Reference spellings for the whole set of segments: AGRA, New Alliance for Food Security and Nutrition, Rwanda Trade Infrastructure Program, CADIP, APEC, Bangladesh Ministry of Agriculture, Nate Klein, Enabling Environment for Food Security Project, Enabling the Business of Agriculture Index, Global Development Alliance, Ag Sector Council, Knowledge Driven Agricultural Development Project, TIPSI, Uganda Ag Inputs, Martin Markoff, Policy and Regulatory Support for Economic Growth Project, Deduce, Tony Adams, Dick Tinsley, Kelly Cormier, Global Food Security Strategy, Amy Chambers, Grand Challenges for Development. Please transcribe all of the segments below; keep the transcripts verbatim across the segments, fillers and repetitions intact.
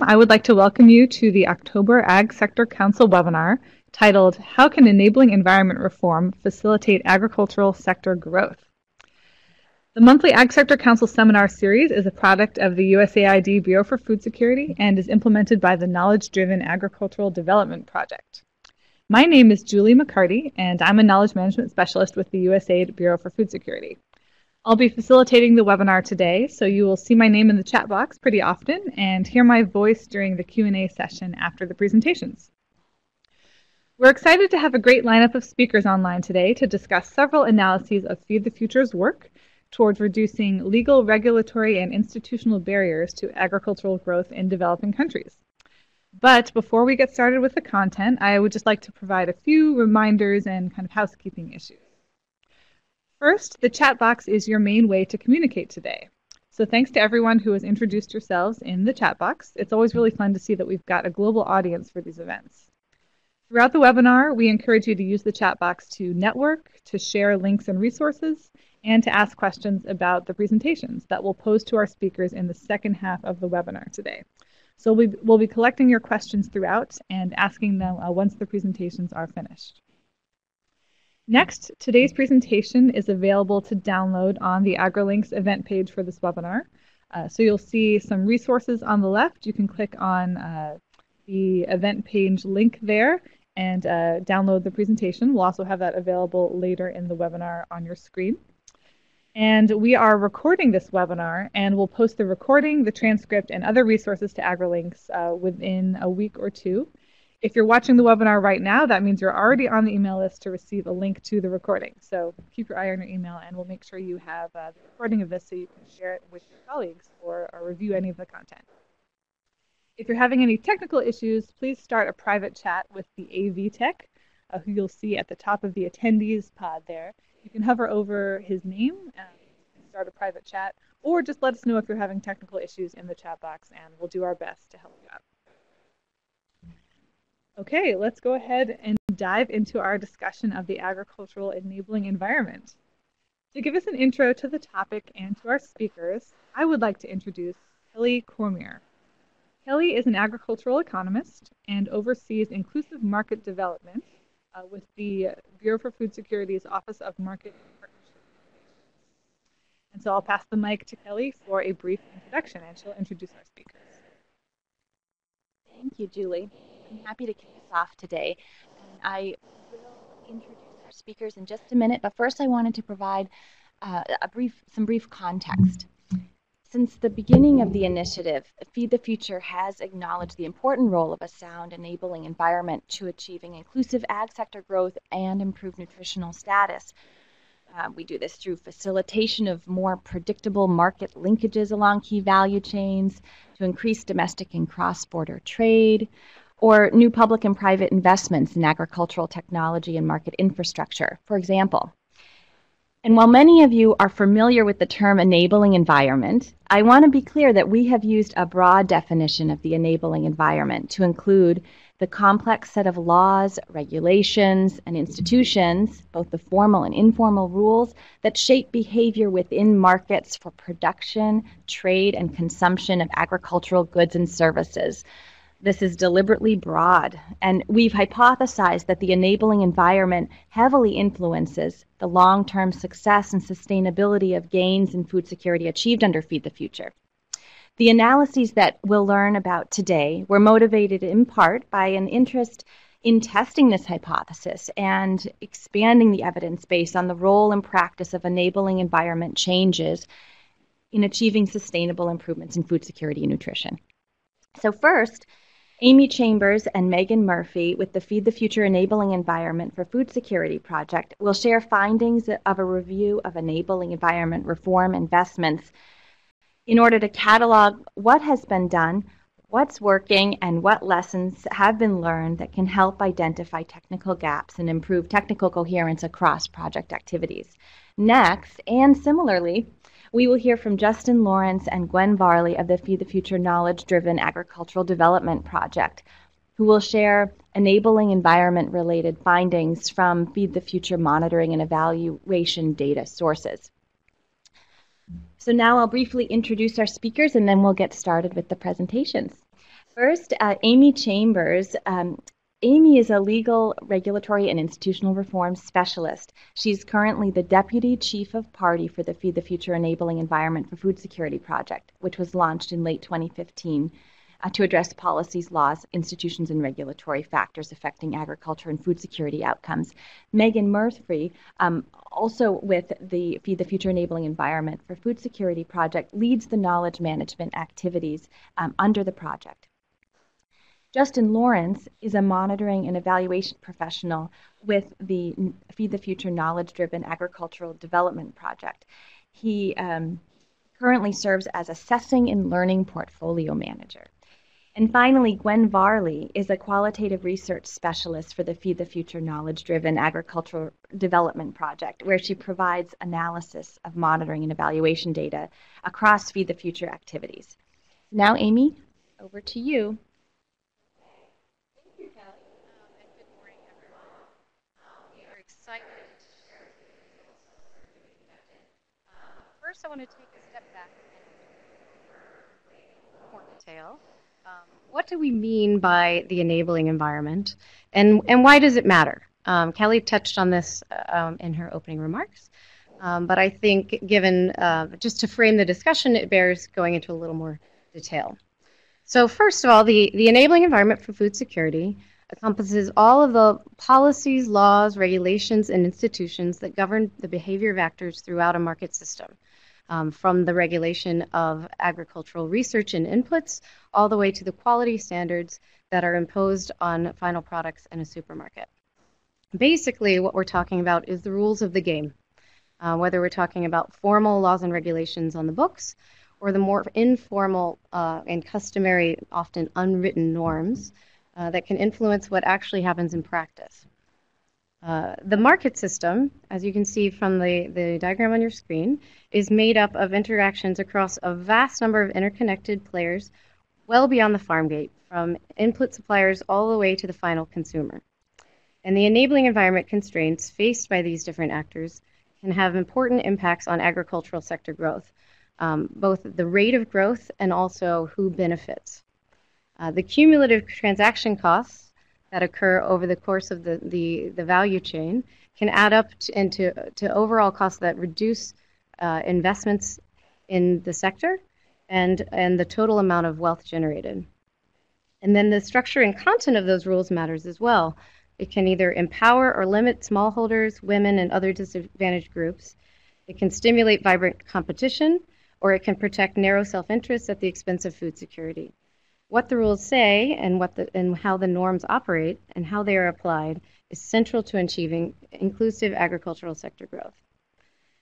I would like to welcome you to the October Ag Sector Council webinar titled, How Can Enabling Environment Reform Facilitate Agricultural Sector Growth? The monthly Ag Sector Council Seminar Series is a product of the U S A I D Bureau for Food Security and is implemented by the Knowledge Driven Agricultural Development Project. My name is Julie McCarty, and I'm a Knowledge Management Specialist with the U S A I D Bureau for Food Security. I'll be facilitating the webinar today, so you will see my name in the chat box pretty often and hear my voice during the Q and A session after the presentations. We're excited to have a great lineup of speakers online today to discuss several analyses of Feed the Future's work towards reducing legal, regulatory, and institutional barriers to agricultural growth in developing countries. But before we get started with the content, I would just like to provide a few reminders and kind of housekeeping issues. First, the chat box is your main way to communicate today. So thanks to everyone who has introduced yourselves in the chat box. It's always really fun to see that we've got a global audience for these events. Throughout the webinar, we encourage you to use the chat box to network, to share links and resources, and to ask questions about the presentations that we'll pose to our speakers in the second half of the webinar today. So we, we'll be collecting your questions throughout and asking them uh, once the presentations are finished. Next, today's presentation is available to download on the AgriLinks event page for this webinar. Uh, so you'll see some resources on the left. You can click on uh, the event page link there and uh, download the presentation. We'll also have that available later in the webinar on your screen. And we are recording this webinar, and we'll post the recording, the transcript, and other resources to AgriLinks uh, within a week or two. If you're watching the webinar right now, that means you're already on the email list to receive a link to the recording. So keep your eye on your email, and we'll make sure you have uh, the recording of this so you can share it with your colleagues or, or review any of the content. If you're having any technical issues, please start a private chat with the A V Tech, uh, who you'll see at the top of the attendees pod there. You can hover over his name and start a private chat, or just let us know if you're having technical issues in the chat box, and we'll do our best to help you out. Okay, let's go ahead and dive into our discussion of the agricultural enabling environment. To give us an intro to the topic and to our speakers, I would like to introduce Kelly Cormier. Kelly is an agricultural economist and oversees inclusive market development uh, with the Bureau for Food Security's Office of Market Partnerships. And so I'll pass the mic to Kelly for a brief introduction, and she'll introduce our speakers. Thank you, Julie. I'm happy to kick us off today. And I will introduce our speakers in just a minute, but first I wanted to provide uh, a brief, some brief context. Since the beginning of the initiative, Feed the Future has acknowledged the important role of a sound enabling environment to achieving inclusive ag sector growth and improved nutritional status. Uh, we do this through facilitation of more predictable market linkages along key value chains, to increase domestic and cross-border trade, or new public and private investments in agricultural technology and market infrastructure, for example. And while many of you are familiar with the term enabling environment, I want to be clear that we have used a broad definition of the enabling environment to include the complex set of laws, regulations, and institutions, both the formal and informal rules, that shape behavior within markets for production, trade, and consumption of agricultural goods and services. This is deliberately broad, and we've hypothesized that the enabling environment heavily influences the long-term success and sustainability of gains in food security achieved under Feed the Future. The analyses that we'll learn about today were motivated in part by an interest in testing this hypothesis and expanding the evidence base on the role and practice of enabling environment changes in achieving sustainable improvements in food security and nutrition. So first, Amy Chambers and Megan Murphy with the Feed the Future Enabling Environment for Food Security Project will share findings of a review of enabling environment reform investments in order to catalog what has been done, what's working, and what lessons have been learned that can help identify technical gaps and improve technical coherence across project activities. Next, and similarly, we will hear from Justin Lawrence and Gwen Varley of the Feed the Future Knowledge Driven Agricultural Development Project, who will share enabling environment-related findings from Feed the Future monitoring and evaluation data sources. So now I'll briefly introduce our speakers, and then we'll get started with the presentations. First, uh, Amy Chambers. Um, Amy is a legal, regulatory, and institutional reform specialist. She's currently the Deputy Chief of Party for the Feed the Future Enabling Environment for Food Security Project, which was launched in late twenty fifteen uh, to address policies, laws, institutions, and regulatory factors affecting agriculture and food security outcomes. Megan Murphy, um, also with the Feed the Future Enabling Environment for Food Security Project, leads the knowledge management activities um, under the project. Justin Lawrence is a monitoring and evaluation professional with the Feed the Future Knowledge Driven Agricultural Development Project. He um, currently serves as Assessing and Learning Portfolio Manager. And finally, Gwen Varley is a qualitative research specialist for the Feed the Future Knowledge Driven Agricultural Development Project, where she provides analysis of monitoring and evaluation data across Feed the Future activities. Now, Amy, over to you. First, I want to take a step back and more detail. Um, what do we mean by the enabling environment, and, and why does it matter? Um, Kelly touched on this uh, um, in her opening remarks, um, but I think given, uh, just to frame the discussion, it bears going into a little more detail. So first of all, the, the enabling environment for food security encompasses all of the policies, laws, regulations, and institutions that govern the behavior of actors throughout a market system, um, from the regulation of agricultural research and inputs all the way to the quality standards that are imposed on final products in a supermarket. Basically, what we're talking about is the rules of the game, uh, whether we're talking about formal laws and regulations on the books or the more informal uh, and customary, often unwritten norms Uh, that can influence what actually happens in practice. Uh, the market system, as you can see from the, the diagram on your screen, is made up of interactions across a vast number of interconnected players well beyond the farm gate, from input suppliers all the way to the final consumer. And the enabling environment constraints faced by these different actors can have important impacts on agricultural sector growth, um, both the rate of growth and also who benefits. Uh, the cumulative transaction costs that occur over the course of the, the, the value chain can add up to, into to overall costs that reduce uh, investments in the sector and, and the total amount of wealth generated. And then the structure and content of those rules matters as well. It can either empower or limit smallholders, women, and other disadvantaged groups. It can stimulate vibrant competition, or it can protect narrow self-interests at the expense of food security. What the rules say and what the, and how the norms operate and how they are applied is central to achieving inclusive agricultural sector growth.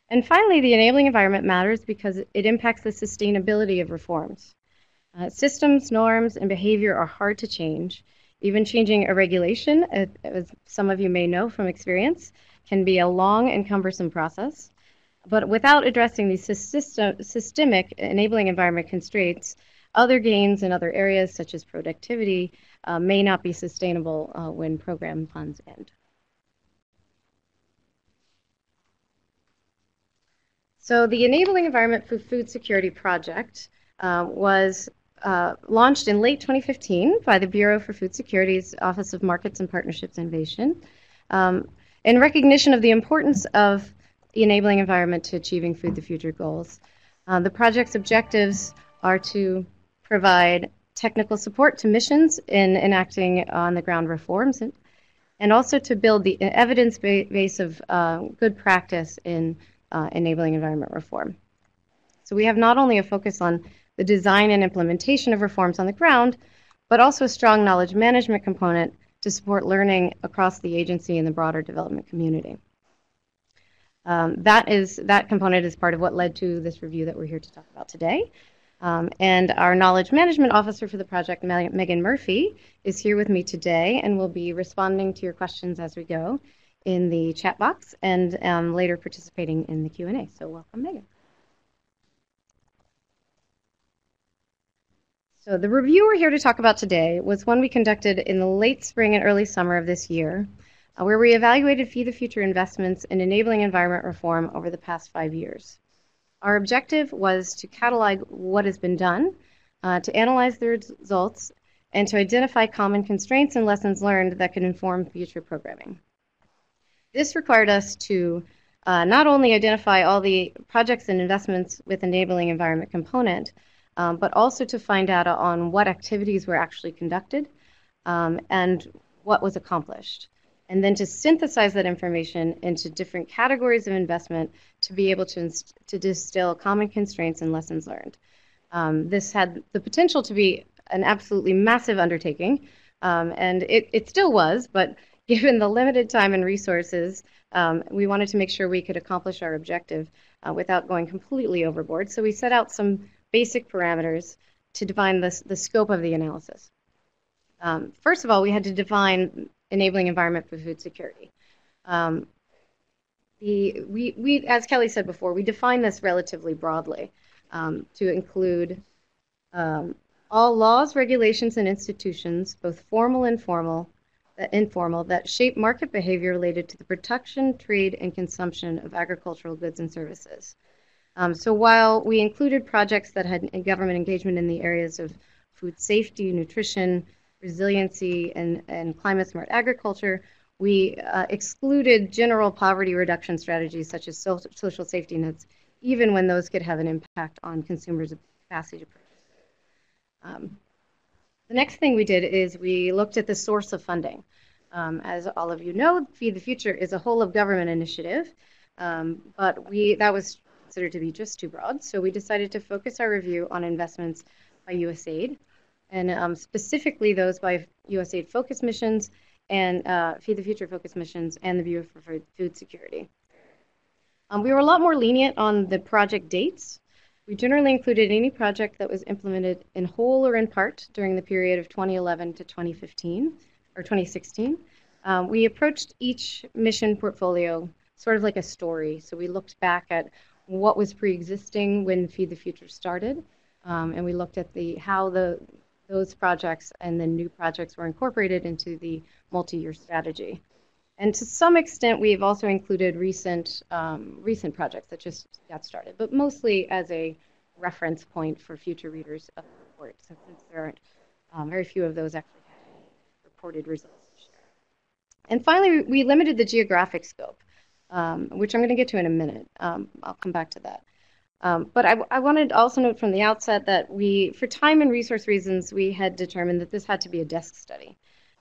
And finally, the enabling environment matters because it impacts the sustainability of reforms. Uh, systems, norms, and behavior are hard to change. Even changing a regulation, as some of you may know from experience, can be a long and cumbersome process. But without addressing these system, systemic enabling environment constraints, other gains in other areas, such as productivity, uh, may not be sustainable uh, when program funds end. So the Enabling Environment for Food Security Project uh, was uh, launched in late twenty fifteen by the Bureau for Food Security's Office of Markets and Partnerships Innovation um, in recognition of the importance of the enabling environment to achieving Feed the Future goals. Uh, the project's objectives are to provide technical support to missions in enacting on-the-ground reforms, and, and also to build the evidence base of uh, good practice in uh, enabling environment reform. So we have not only a focus on the design and implementation of reforms on the ground, but also a strong knowledge management component to support learning across the agency and the broader development community. Um, that is, that component is part of what led to this review that we're here to talk about today. Um, and our Knowledge Management Officer for the project, Megan Murphy, is here with me today and will be responding to your questions as we go in the chat box and um, later participating in the Q and A. So welcome, Megan. So the review we're here to talk about today was one we conducted in the late spring and early summer of this year, uh, where we evaluated Feed the Future investments in enabling environment reform over the past five years. Our objective was to catalog what has been done, uh, to analyze the results, and to identify common constraints and lessons learned that could inform future programming. This required us to uh, not only identify all the projects and investments with enabling environment component, um, but also to find out on what activities were actually conducted um, and what was accomplished, and then to synthesize that information into different categories of investment to be able to, to distill common constraints and lessons learned. Um, this had the potential to be an absolutely massive undertaking, um, and it, it still was, but given the limited time and resources, um, we wanted to make sure we could accomplish our objective uh, without going completely overboard, so we set out some basic parameters to define this, the scope of the analysis. Um, first of all, we had to define enabling environment for food security. Um, the, we, we, as Kelly said before, we define this relatively broadly um, to include um, all laws, regulations, and institutions, both formal and formal, uh, informal, that shape market behavior related to the production, trade, and consumption of agricultural goods and services. Um, so while we included projects that had government engagement in the areas of food safety, nutrition, resiliency, and, and climate-smart agriculture, we uh, excluded general poverty reduction strategies such as so social safety nets, even when those could have an impact on consumers' capacity to purchase. Um, the next thing we did is we looked at the source of funding. Um, as all of you know, Feed the Future is a whole of government initiative, um, but we that was considered to be just too broad, so we decided to focus our review on investments by U S aid, and um, specifically those by U S aid focus missions and uh, Feed the Future focus missions and the Bureau for Food Security. Um, we were a lot more lenient on the project dates. We generally included any project that was implemented in whole or in part during the period of twenty eleven to twenty fifteen, or twenty sixteen. Um, we approached each mission portfolio sort of like a story. So we looked back at what was pre-existing when Feed the Future started, um, and we looked at the how the those projects and the new projects were incorporated into the multi-year strategy. And to some extent, we've also included recent um, recent projects that just got started, but mostly as a reference point for future readers of the report, so since there aren't um, very few of those actually have reported results to share. And finally, we limited the geographic scope, Um, which I'm going to get to in a minute. Um, I'll come back to that. Um, but I, I wanted to also note from the outset that we, for time and resource reasons, we had determined that this had to be a desk study.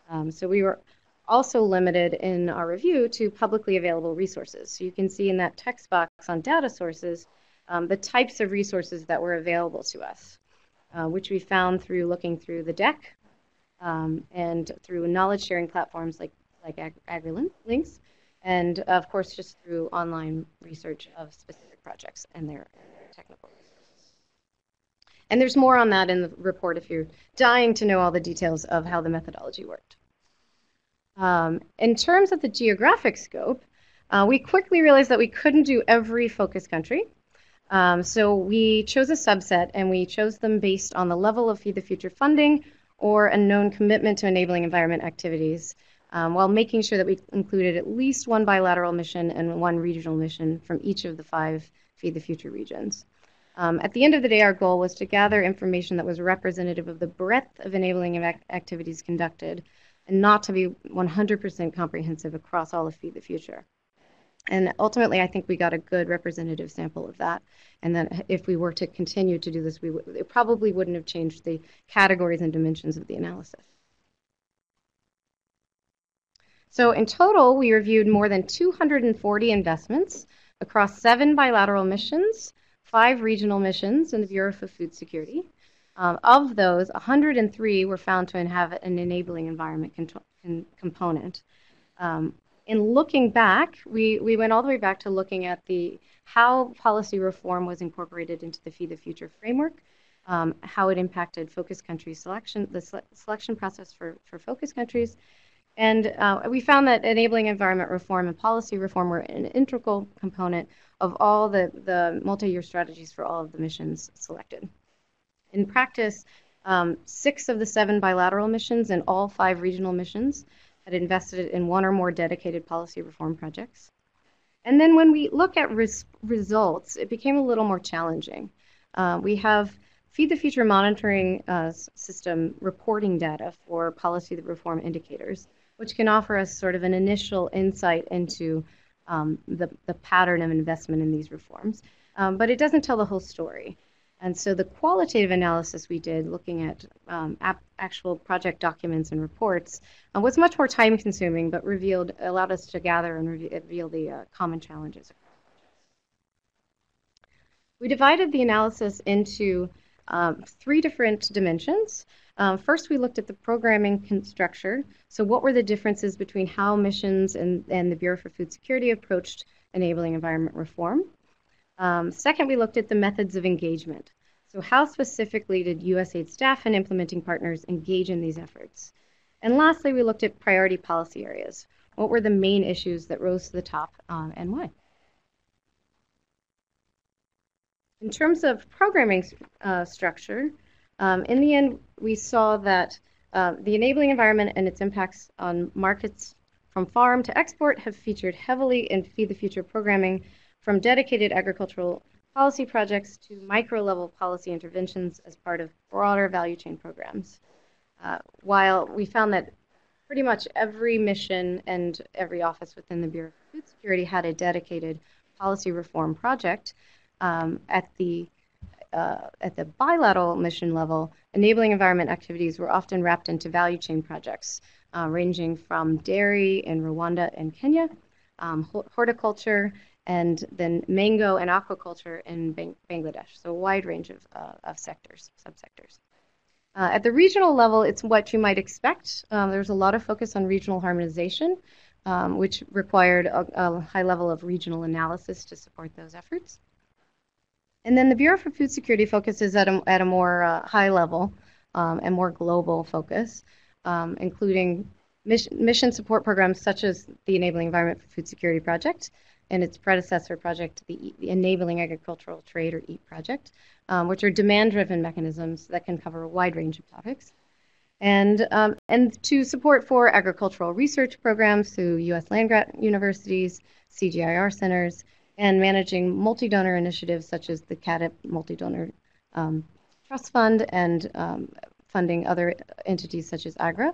Um, so we were also limited in our review to publicly available resources. So you can see in that text box on data sources um, the types of resources that were available to us, uh, which we found through looking through the deck um, and through knowledge sharing platforms like, like Ag AgriLinks. And, of course, just through online research of specific projects and their technical resources. And there's more on that in the report if you're dying to know all the details of how the methodology worked. Um, in terms of the geographic scope, uh, we quickly realized that we couldn't do every focus country. Um, so we chose a subset, and we chose them based on the level of Feed the Future funding or a known commitment to enabling environment activities, Um, while making sure that we included at least one bilateral mission and one regional mission from each of the five Feed the Future regions. Um, at the end of the day, our goal was to gather information that was representative of the breadth of enabling activities conducted and not to be one hundred percent comprehensive across all of Feed the Future. And ultimately, I think we got a good representative sample of that, and that if we were to continue to do this, we w- it probably wouldn't have changed the categories and dimensions of the analysis. So in total, we reviewed more than two hundred forty investments across seven bilateral missions, five regional missions, and the Bureau for Food Security. Um, of those, one hundred three were found to have an enabling environment component. Um, in looking back, we, we went all the way back to looking at the how policy reform was incorporated into the Feed the Future framework, um, how it impacted focus country selection, the sele selection process for, for focus countries, and uh, we found that enabling environment reform and policy reform were an integral component of all the, the multi-year strategies for all of the missions selected. In practice, um, six of the seven bilateral missions and all five regional missions had invested in one or more dedicated policy reform projects. And then when we look at res results, it became a little more challenging. Uh, we have Feed the Future monitoring uh, system reporting data for policy reform indicators, which can offer us sort of an initial insight into um, the, the pattern of investment in these reforms. Um, but it doesn't tell the whole story. And so the qualitative analysis we did looking at um, ap actual project documents and reports uh, was much more time consuming, but revealed allowed us to gather and re reveal the uh, common challenges. We divided the analysis into um, three different dimensions. Uh, first, we looked at the programming structure. So what were the differences between how missions and, and the Bureau for Food Security approached enabling environment reform? Um, second, we looked at the methods of engagement. So how specifically did U S A I D staff and implementing partners engage in these efforts? And lastly, we looked at priority policy areas. What were the main issues that rose to the top um, and why? In terms of programming uh, structure, um, in the end, we saw that uh, the enabling environment and its impacts on markets from farm to export have featured heavily in Feed the Future programming, from dedicated agricultural policy projects to micro-level policy interventions as part of broader value chain programs. Uh, while we found that pretty much every mission and every office within the Bureau of Food Security had a dedicated policy reform project, um, at the uh, at the bilateral mission level, enabling environment activities were often wrapped into value chain projects, uh, ranging from dairy in Rwanda and Kenya, um, horticulture, and then mango and aquaculture in Bangladesh, so a wide range of, uh, of sectors, subsectors. Uh, at the regional level, it's what you might expect. Um, there's a lot of focus on regional harmonization, um, which required a, a high level of regional analysis to support those efforts. And then the Bureau for Food Security focuses at a, at a more uh, high level um, and more global focus, um, including mission, mission support programs such as the Enabling Environment for Food Security Project, and its predecessor project, the, the Enabling Agricultural Trade, or EAT project, um, which are demand-driven mechanisms that can cover a wide range of topics. And, um, and to support for agricultural research programs through U S land grant universities, C G I R centers, and managing multi-donor initiatives such as the CADIP multi-donor um, trust fund and um, funding other entities such as AGRA,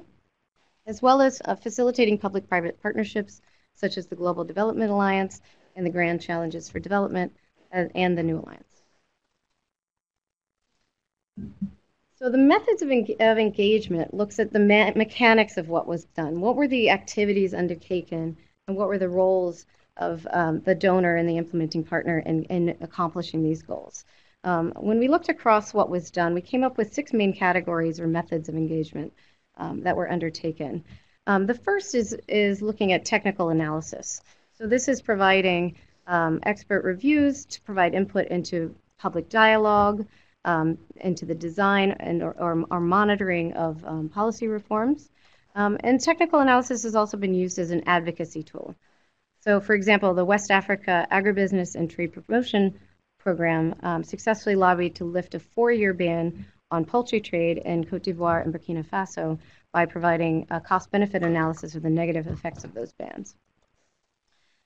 as well as uh, facilitating public-private partnerships such as the Global Development Alliance and the Grand Challenges for Development and the New Alliance. So the methods of, en of engagement looks at the mechanics of what was done. What were the activities undertaken, and what were the roles of um, the donor and the implementing partner in, in accomplishing these goals? Um, when we looked across what was done, we came up with six main categories or methods of engagement um, that were undertaken. Um, the first is, is looking at technical analysis. So this is providing um, expert reviews to provide input into public dialogue, um, into the design and or, or, or monitoring of um, policy reforms. Um, and technical analysis has also been used as an advocacy tool. So for example, the West Africa Agribusiness and Trade Promotion Program um, successfully lobbied to lift a four-year ban on poultry trade in Cote d'Ivoire and Burkina Faso by providing a cost-benefit analysis of the negative effects of those bans.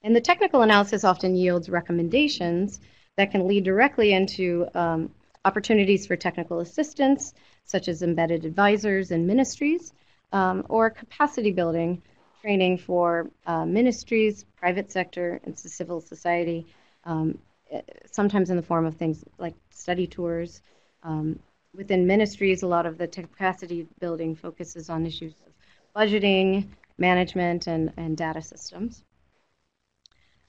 And the technical analysis often yields recommendations that can lead directly into um, opportunities for technical assistance, such as embedded advisors and ministries, um, or capacity building training for uh, ministries, private sector, and civil society, um, sometimes in the form of things like study tours. Um, Within ministries, a lot of the capacity building focuses on issues of budgeting, management, and, and data systems.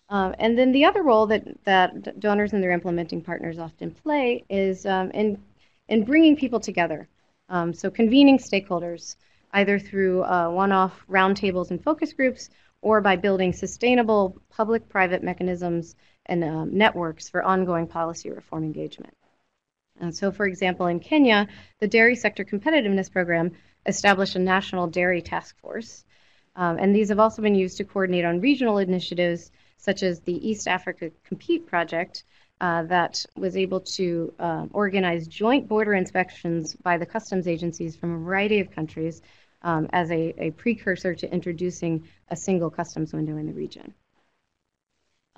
Um, and then the other role that, that donors and their implementing partners often play is um, in, in bringing people together. Um, so convening stakeholders, either through uh, one-off roundtables and focus groups, or by building sustainable public-private mechanisms and um, networks for ongoing policy reform engagement. And so, for example, in Kenya, the Dairy Sector Competitiveness Program established a national dairy task force. Um, and these have also been used to coordinate on regional initiatives, such as the East Africa Compete Project, uh, that was able to uh, organize joint border inspections by the customs agencies from a variety of countries um, as a, a precursor to introducing a single customs window in the region.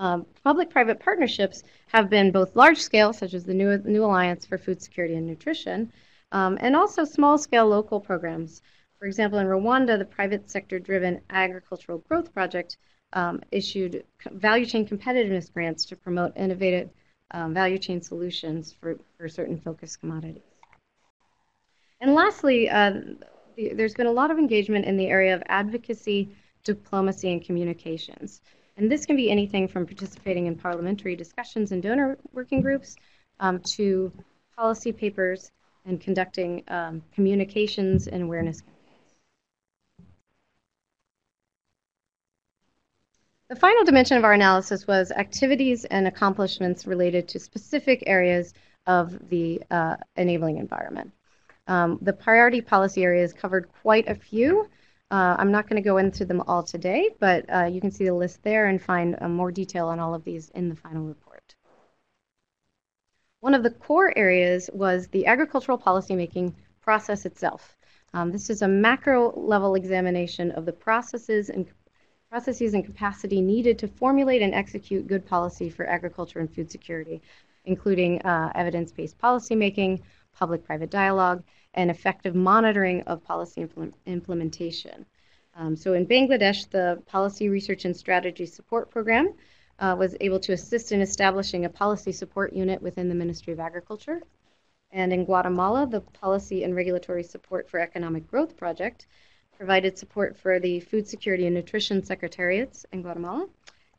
Um, public-private partnerships have been both large-scale, such as the New, New Alliance for Food Security and Nutrition, um, and also small-scale local programs. For example, in Rwanda, the Private Sector-Driven Agricultural Growth Project um, issued value chain competitiveness grants to promote innovative um, value chain solutions for, for certain focused commodities. And lastly, uh, the, there's been a lot of engagement in the area of advocacy, diplomacy, and communications. And this can be anything from participating in parliamentary discussions and donor working groups um, to policy papers and conducting um, communications and awareness campaigns. The final dimension of our analysis was activities and accomplishments related to specific areas of the uh, enabling environment. Um, the priority policy areas covered quite a few. Uh, I'm not going to go into them all today, but uh, you can see the list there and find uh, more detail on all of these in the final report. One of the core areas was the agricultural policymaking process itself. Um, this is a macro-level examination of the processes and, processes and capacity needed to formulate and execute good policy for agriculture and food security, including uh, evidence-based policymaking, public-private dialogue, and effective monitoring of policy implement implementation. Um, so in Bangladesh, the Policy Research and Strategy Support Program uh, was able to assist in establishing a policy support unit within the Ministry of Agriculture. And in Guatemala, the Policy and Regulatory Support for Economic Growth Project provided support for the Food Security and Nutrition Secretariats in Guatemala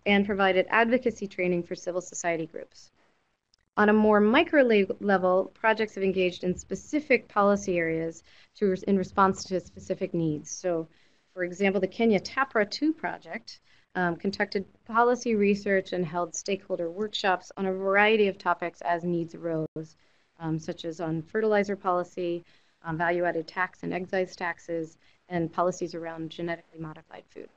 and provided advocacy training for civil society groups. On a more micro level, projects have engaged in specific policy areas to, in response to specific needs. So, for example, the Kenya TAPRA two project um, conducted policy research and held stakeholder workshops on a variety of topics as needs arose, um, such as on fertilizer policy, um, value-added tax and excise taxes, and policies around genetically modified food.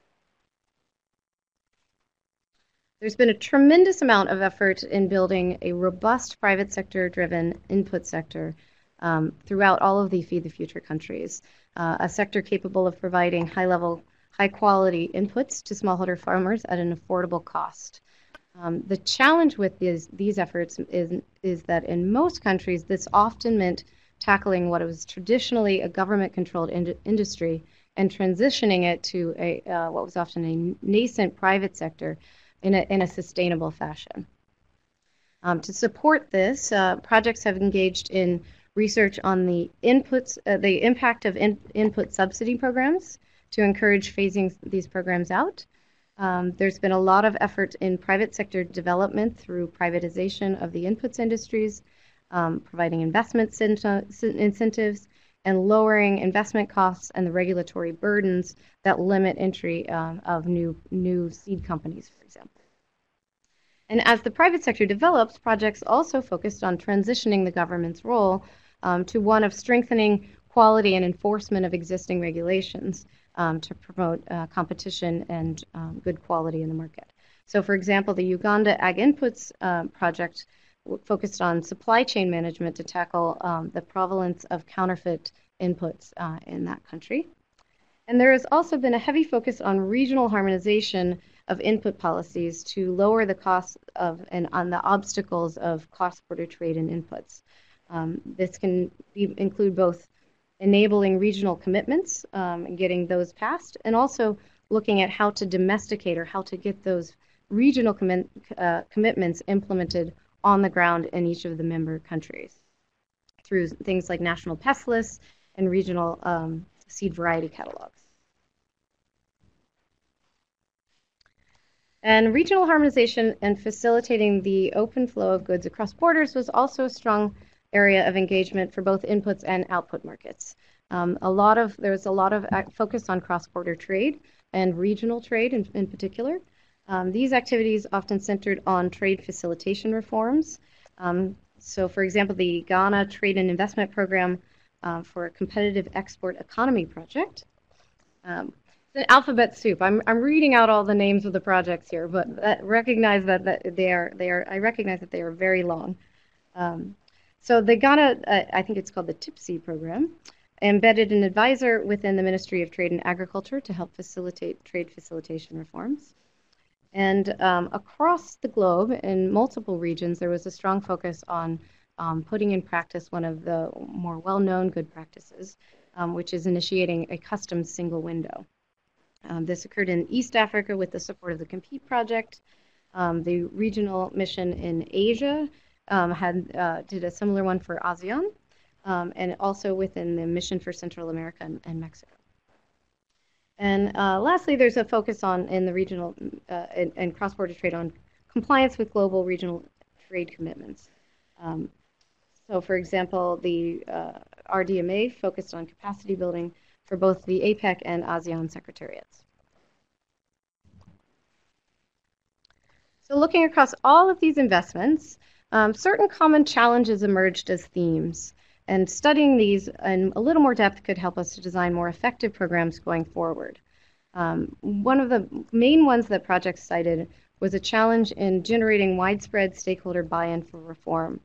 There's been a tremendous amount of effort in building a robust private sector-driven input sector um, throughout all of the Feed the Future countries, uh, a sector capable of providing high-level, high-quality inputs to smallholder farmers at an affordable cost. Um, the challenge with these, these efforts is, is that in most countries, this often meant tackling what was traditionally a government-controlled in industry and transitioning it to a, uh, what was often a nascent private sector In a, in a sustainable fashion. Um, to support this, uh, projects have engaged in research on the inputs, uh, the impact of in, input subsidy programs to encourage phasing these programs out. Um, there's been a lot of effort in private sector development through privatization of the inputs industries, um, providing investment incentives, and lowering investment costs and the regulatory burdens that limit entry uh, of new, new seed companies, for example. And as the private sector develops, projects also focused on transitioning the government's role um, to one of strengthening quality and enforcement of existing regulations um, to promote uh, competition and um, good quality in the market. So, for example, the Uganda Ag Inputs uh, project focused on supply chain management to tackle um, the prevalence of counterfeit inputs uh, in that country. And there has also been a heavy focus on regional harmonization of input policies to lower the costs of and on the obstacles of cross-border trade in inputs. Um, this can be, include both enabling regional commitments um, and getting those passed, and also looking at how to domesticate or how to get those regional com uh, commitments implemented on the ground in each of the member countries through things like national pest lists and regional um, seed variety catalogs. And regional harmonization and facilitating the open flow of goods across borders was also a strong area of engagement for both inputs and output markets. Um, a lot of, there was a lot of focus on cross-border trade and regional trade in, in particular. Um, these activities often centered on trade facilitation reforms. Um, so, for example, the Ghana Trade and Investment Program uh, for a Competitive Export Economy Project. Um, it's an alphabet soup. I'm, I'm reading out all the names of the projects here, but that, recognize that, that they are they are I recognize that they are very long. Um, so, the Ghana, uh, I think it's called the TIPSI program, embedded an advisor within the Ministry of Trade and Agriculture to help facilitate trade facilitation reforms. And um, across the globe, in multiple regions, there was a strong focus on um, putting in practice one of the more well-known good practices, um, which is initiating a custom single window. Um, this occurred in East Africa with the support of the Compete Project. Um, the regional mission in Asia um, had uh, did a similar one for ASEAN, um, and also within the mission for Central America and, and Mexico. And uh, lastly, there's a focus on in the regional uh, and, and cross-border trade on compliance with global regional trade commitments. Um, so, for example, the uh, R D M A focused on capacity building for both the APEC and ASEAN secretariats. So, looking across all of these investments, um, certain common challenges emerged as themes. And studying these in a little more depth could help us to design more effective programs going forward. Um, one of the main ones that projects cited was a challenge in generating widespread stakeholder buy-in for reform.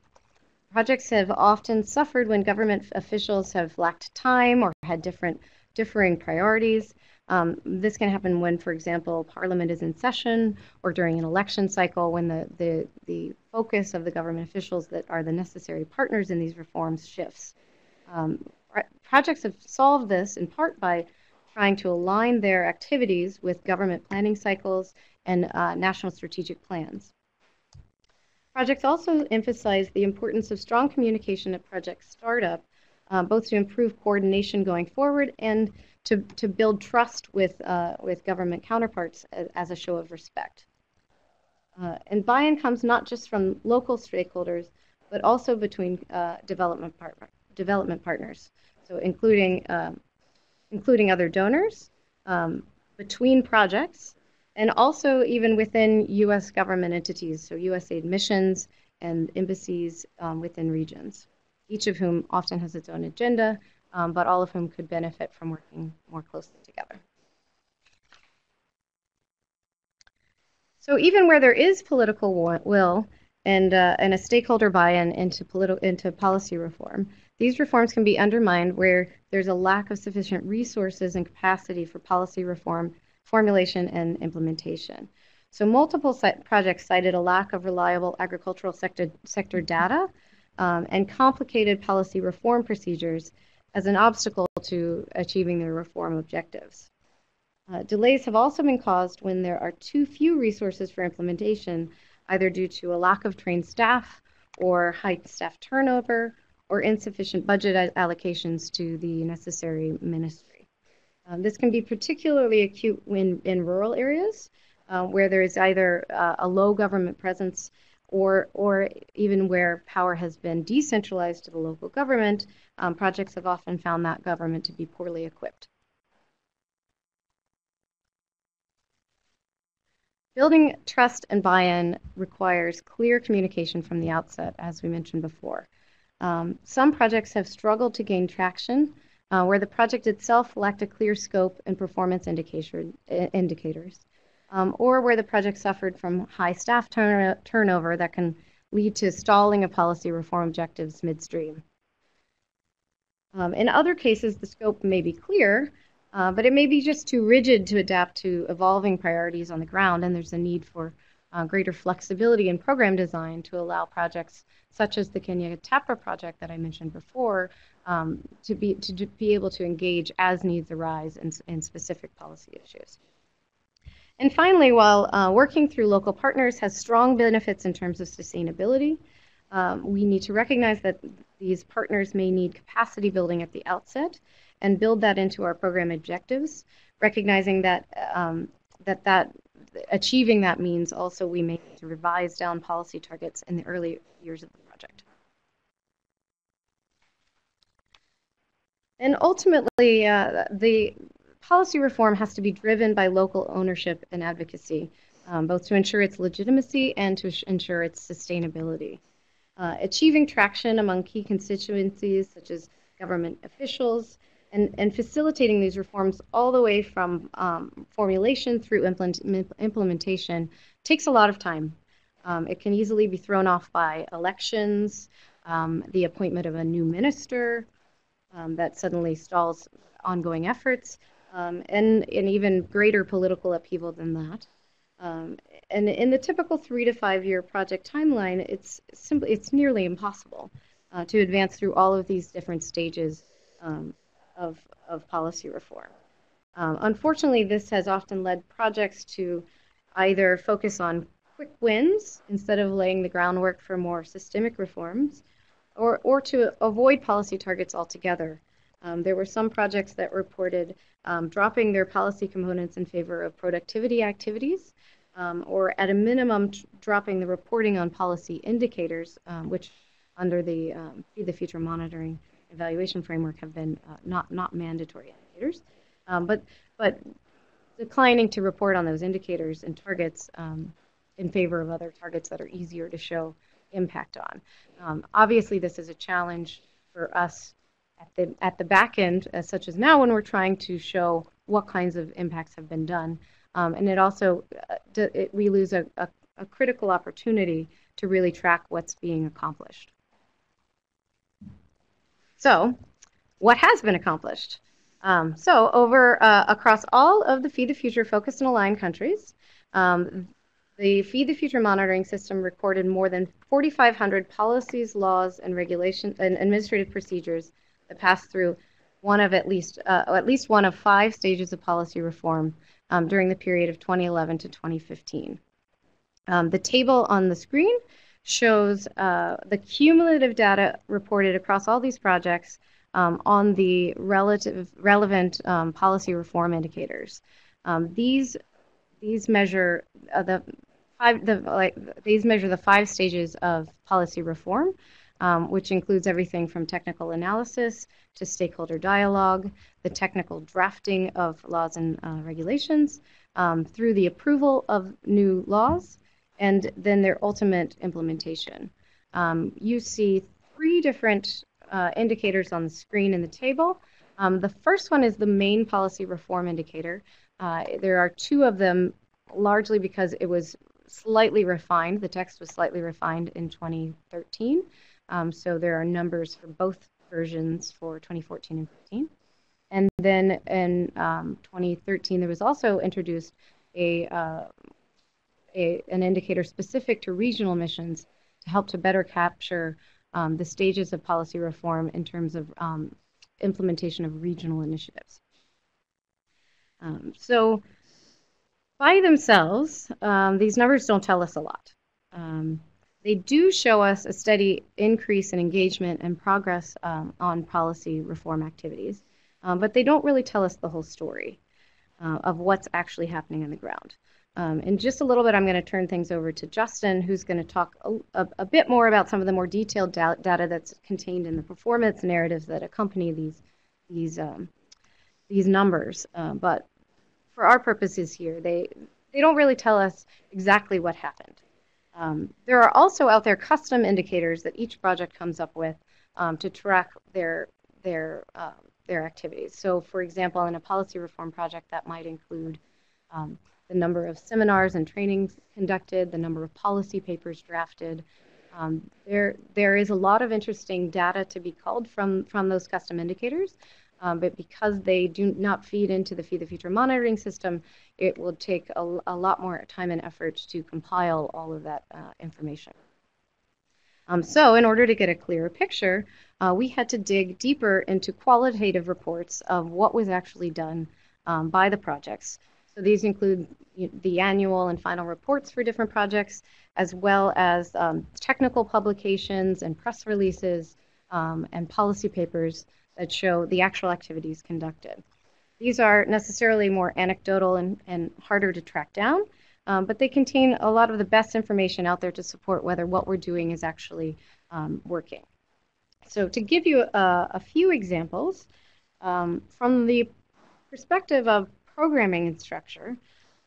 Projects have often suffered when government officials have lacked time or had different differing priorities. Um, this can happen when, for example, Parliament is in session or during an election cycle when the, the, the focus of the government officials that are the necessary partners in these reforms shifts. Um, projects have solved this in part by trying to align their activities with government planning cycles and uh, national strategic plans. Projects also emphasize the importance of strong communication at project startup, uh, both to improve coordination going forward and To, to build trust with, uh, with government counterparts as, as a show of respect. Uh, and buy-in comes not just from local stakeholders, but also between uh, development, part development partners, so including, uh, including other donors, um, between projects, and also even within U S government entities, so USAID missions and embassies um, within regions, each of whom often has its own agenda, Um, but all of whom could benefit from working more closely together. So even where there is political will and, uh, and a stakeholder buy-in into, politi- into policy reform, these reforms can be undermined where there's a lack of sufficient resources and capacity for policy reform, formulation, and implementation. So multiple site projects cited a lack of reliable agricultural sector, sector data um, and complicated policy reform procedures as an obstacle to achieving their reform objectives. Uh, delays have also been caused when there are too few resources for implementation, either due to a lack of trained staff or high staff turnover or insufficient budget allocations to the necessary ministry. Um, this can be particularly acute when in rural areas uh, where there is either uh, a low government presence Or, or even where power has been decentralized to the local government, um, projects have often found that government to be poorly equipped. Building trust and buy-in requires clear communication from the outset, as we mentioned before. Um, some projects have struggled to gain traction, uh, where the project itself lacked a clear scope and performance indicator, uh, indicators. Um, or where the project suffered from high staff turn turnover that can lead to stalling of policy reform objectives midstream. Um, in other cases, the scope may be clear, uh, but it may be just too rigid to adapt to evolving priorities on the ground, and there's a need for uh, greater flexibility in program design to allow projects such as the Kenya TAPRA project that I mentioned before um, to, be, to, to be able to engage as needs arise in, in specific policy issues. And finally, while uh, working through local partners has strong benefits in terms of sustainability, um, we need to recognize that these partners may need capacity building at the outset and build that into our program objectives, recognizing that um, that, that achieving that means also we may need to revise down policy targets in the early years of the project. And ultimately, uh, the policy reform has to be driven by local ownership and advocacy, um, both to ensure its legitimacy and to ensure its sustainability. Uh, achieving traction among key constituencies, such as government officials, and, and facilitating these reforms all the way from um, formulation through implement, implementation takes a lot of time. Um, it can easily be thrown off by elections, um, the appointment of a new minister um, that suddenly stalls ongoing efforts, Um, and, and even greater political upheaval than that. Um, and in the typical three to five year project timeline, it's simply it's nearly impossible uh, to advance through all of these different stages um, of, of policy reform. Um, unfortunately, this has often led projects to either focus on quick wins instead of laying the groundwork for more systemic reforms, or, or to avoid policy targets altogether. Um, there were some projects that reported um, dropping their policy components in favor of productivity activities, um, or at a minimum dropping the reporting on policy indicators, um, which under the um, Feed the Future monitoring evaluation framework have been uh, not, not mandatory indicators. Um, but, but declining to report on those indicators and targets um, in favor of other targets that are easier to show impact on. Um, obviously, this is a challenge for us at the, at the back end, as such as now when we're trying to show what kinds of impacts have been done. Um, and it also, uh, it, we lose a, a, a critical opportunity to really track what's being accomplished. So, what has been accomplished? Um, so, over uh, across all of the Feed the Future focused and aligned countries, um, the Feed the Future monitoring system recorded more than forty-five hundred policies, laws, and regulations and administrative procedures that passed through one of at least uh, at least one of five stages of policy reform um, during the period of twenty eleven to twenty fifteen. Um, the table on the screen shows uh, the cumulative data reported across all these projects. Um, on the relative, relevant um, policy reform indicators, um, these these measure uh, the five the like these measure the five stages of policy reform, um, which includes everything from technical analysis to stakeholder dialogue, the technical drafting of laws and uh, regulations, um, through the approval of new laws, and then their ultimate implementation. Um, you see three different Uh, indicators on the screen in the table. Um, the first one is the main policy reform indicator. Uh, there are two of them largely because it was slightly refined. The text was slightly refined in twenty thirteen. Um, so there are numbers for both versions for twenty fourteen and fifteen. And then in um, twenty thirteen, there was also introduced a, uh, a an indicator specific to regional missions to help to better capture Um, the stages of policy reform in terms of um, implementation of regional initiatives. Um, so by themselves, um, these numbers don't tell us a lot. Um, they do show us a steady increase in engagement and progress um, on policy reform activities, um, but they don't really tell us the whole story uh, of what's actually happening on the ground. Um, in just a little bit, I'm going to turn things over to Justin, who's going to talk a, a, a bit more about some of the more detailed da data that's contained in the performance narratives that accompany these these um, these numbers. Uh, but for our purposes here, they they don't really tell us exactly what happened. Um, there are also out there custom indicators that each project comes up with um, to track their their uh, their activities. So, for example, in a policy reform project, that might include um, the number of seminars and trainings conducted, the number of policy papers drafted. Um, there, there is a lot of interesting data to be culled from, from those custom indicators, um, but because they do not feed into the Feed the Future monitoring system, it will take a, a lot more time and effort to compile all of that uh, information. Um, so in order to get a clearer picture, uh, we had to dig deeper into qualitative reports of what was actually done um, by the projects. So these include the annual and final reports for different projects, as well as um, technical publications and press releases um, and policy papers that show the actual activities conducted. These are necessarily more anecdotal and, and harder to track down, um, but they contain a lot of the best information out there to support whether what we're doing is actually um, working. So to give you a, a few examples, um, from the perspective of programming and structure,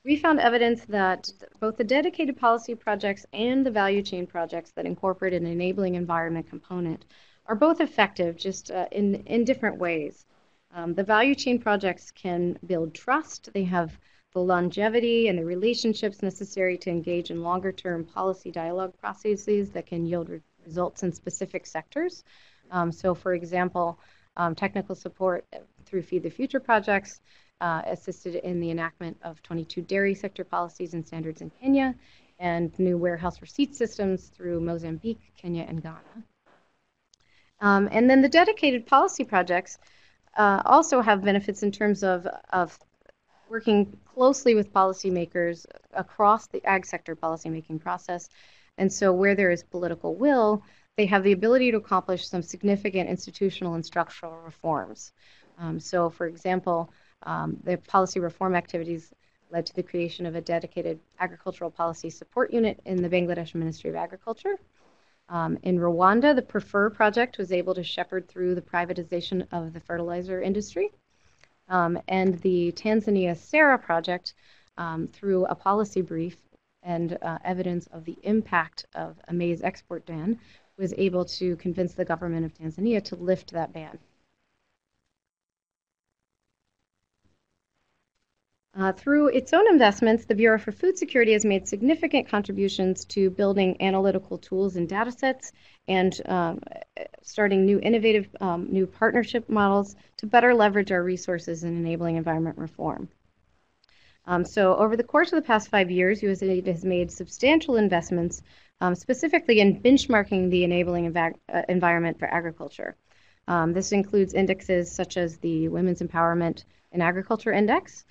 we found evidence that both the dedicated policy projects and the value chain projects that incorporate an enabling environment component are both effective, just uh, in, in different ways. Um, the value chain projects can build trust. They have the longevity and the relationships necessary to engage in longer-term policy dialogue processes that can yield re results in specific sectors. Um, so, for example, um, technical support through Feed the Future projects uh, assisted in the enactment of twenty-two dairy sector policies and standards in Kenya, and new warehouse receipt systems through Mozambique, Kenya, and Ghana. Um, and then the dedicated policy projects uh, also have benefits in terms of, of working closely with policymakers across the ag sector policymaking process. And so where there is political will, they have the ability to accomplish some significant institutional and structural reforms. Um, so, for example, um, the policy reform activities led to the creation of a dedicated agricultural policy support unit in the Bangladesh Ministry of Agriculture. Um, in Rwanda, the PREFER project was able to shepherd through the privatization of the fertilizer industry. Um, and the Tanzania SARA project, um, through a policy brief and uh, evidence of the impact of a maize export ban, was able to convince the government of Tanzania to lift that ban. Uh, through its own investments, the Bureau for Food Security has made significant contributions to building analytical tools and data sets and um, starting new innovative um, new partnership models to better leverage our resources in enabling environment reform. Um, so over the course of the past five years, USAID has made substantial investments um, specifically in benchmarking the enabling env uh, environment for agriculture. Um, this includes indexes such as the Women's Empowerment in Agriculture Index,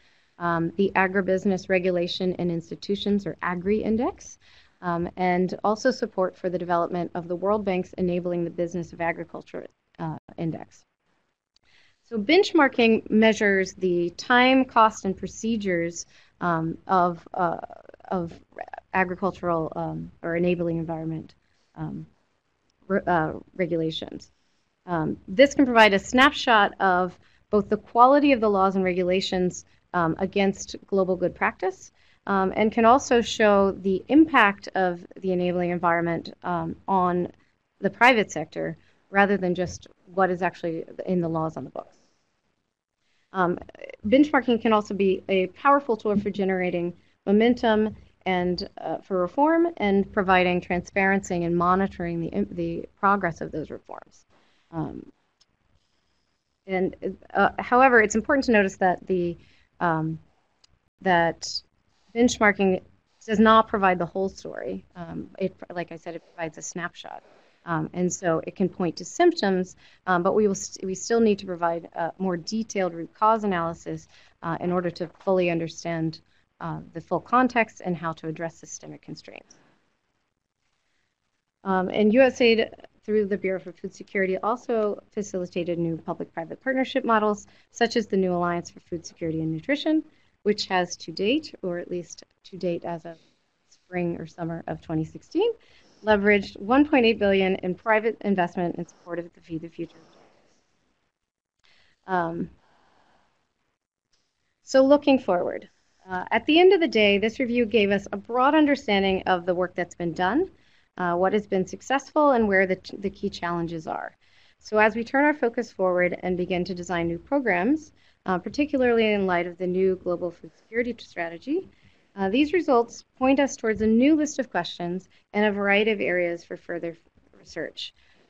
Um, the Agribusiness Regulation and Institutions, or AGRI Index, um, and also support for the development of the World Bank's Enabling the Business of Agriculture uh, Index. So benchmarking measures the time, cost, and procedures um, of, uh, of agricultural um, or enabling environment um, re uh, regulations. Um, this can provide a snapshot of both the quality of the laws and regulations Um, against global good practice, um, and can also show the impact of the enabling environment um, on the private sector, rather than just what is actually in the laws on the books. Um, benchmarking can also be a powerful tool for generating momentum and uh, for reform, and providing transparency and monitoring the, the progress of those reforms. Um, and uh, however, it's important to notice that the Um, that benchmarking does not provide the whole story. Um, it, like I said, it provides a snapshot, um, and so it can point to symptoms. Um, but we will st we still need to provide a more detailed root cause analysis uh, in order to fully understand uh, the full context and how to address systemic constraints. Um, and USAID, through the Bureau for Food Security, also facilitated new public-private partnership models, such as the New Alliance for Food Security and Nutrition, which has to date, or at least to date as of spring or summer of twenty sixteen, leveraged one point eight billion dollars in private investment in support of the Feed the Future. Um, so looking forward, uh, at the end of the day, this review gave us a broad understanding of the work that's been done, Uh, what has been successful, and where the, the key challenges are. So as we turn our focus forward and begin to design new programs, uh, particularly in light of the new global food security strategy, uh, these results point us towards a new list of questions and a variety of areas for further research.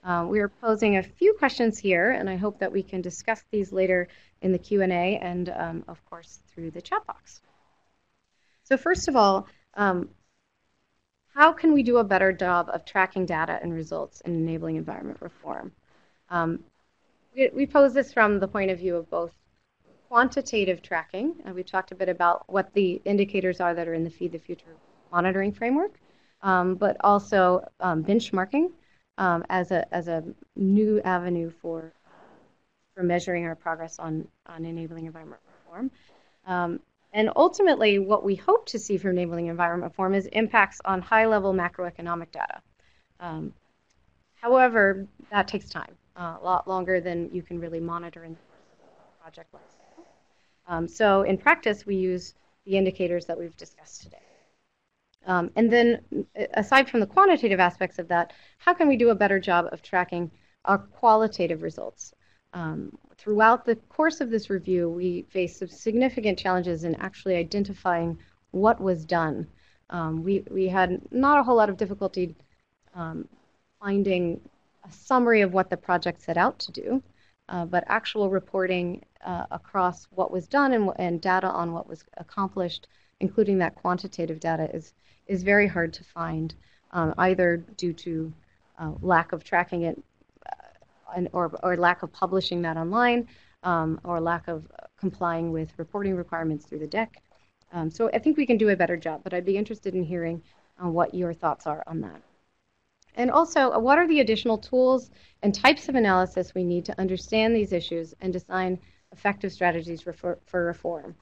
Uh, we are posing a few questions here, and I hope that we can discuss these later in the Q and A and, um, of course, through the chat box. So first of all, um, how can we do a better job of tracking data and results in enabling environment reform? Um, we, we pose this from the point of view of both quantitative tracking, and we talked a bit about what the indicators are that are in the Feed the Future monitoring framework, um, but also um, benchmarking um, as, a, as a new avenue for, for measuring our progress on, on enabling environment reform. Um, And ultimately, what we hope to see from enabling environment reform is impacts on high-level macroeconomic data. Um, however, that takes time, uh, a lot longer than you can really monitor in the project life cycle. Um, so in practice, we use the indicators that we've discussed today. Um, and then, aside from the quantitative aspects of that, how can we do a better job of tracking our qualitative results? Um, throughout the course of this review, we faced some significant challenges in actually identifying what was done. Um, we, we had not a whole lot of difficulty um, finding a summary of what the project set out to do, Uh, but actual reporting uh, across what was done and, and data on what was accomplished, including that quantitative data, is is very hard to find, um, either due to uh, lack of tracking it uh, and, or, or lack of publishing that online, um, or lack of complying with reporting requirements through the D E C. Um, so I think we can do a better job, but I'd be interested in hearing uh, what your thoughts are on that. And also, what are the additional tools and types of analysis we need to understand these issues and design effective strategies for, for reform?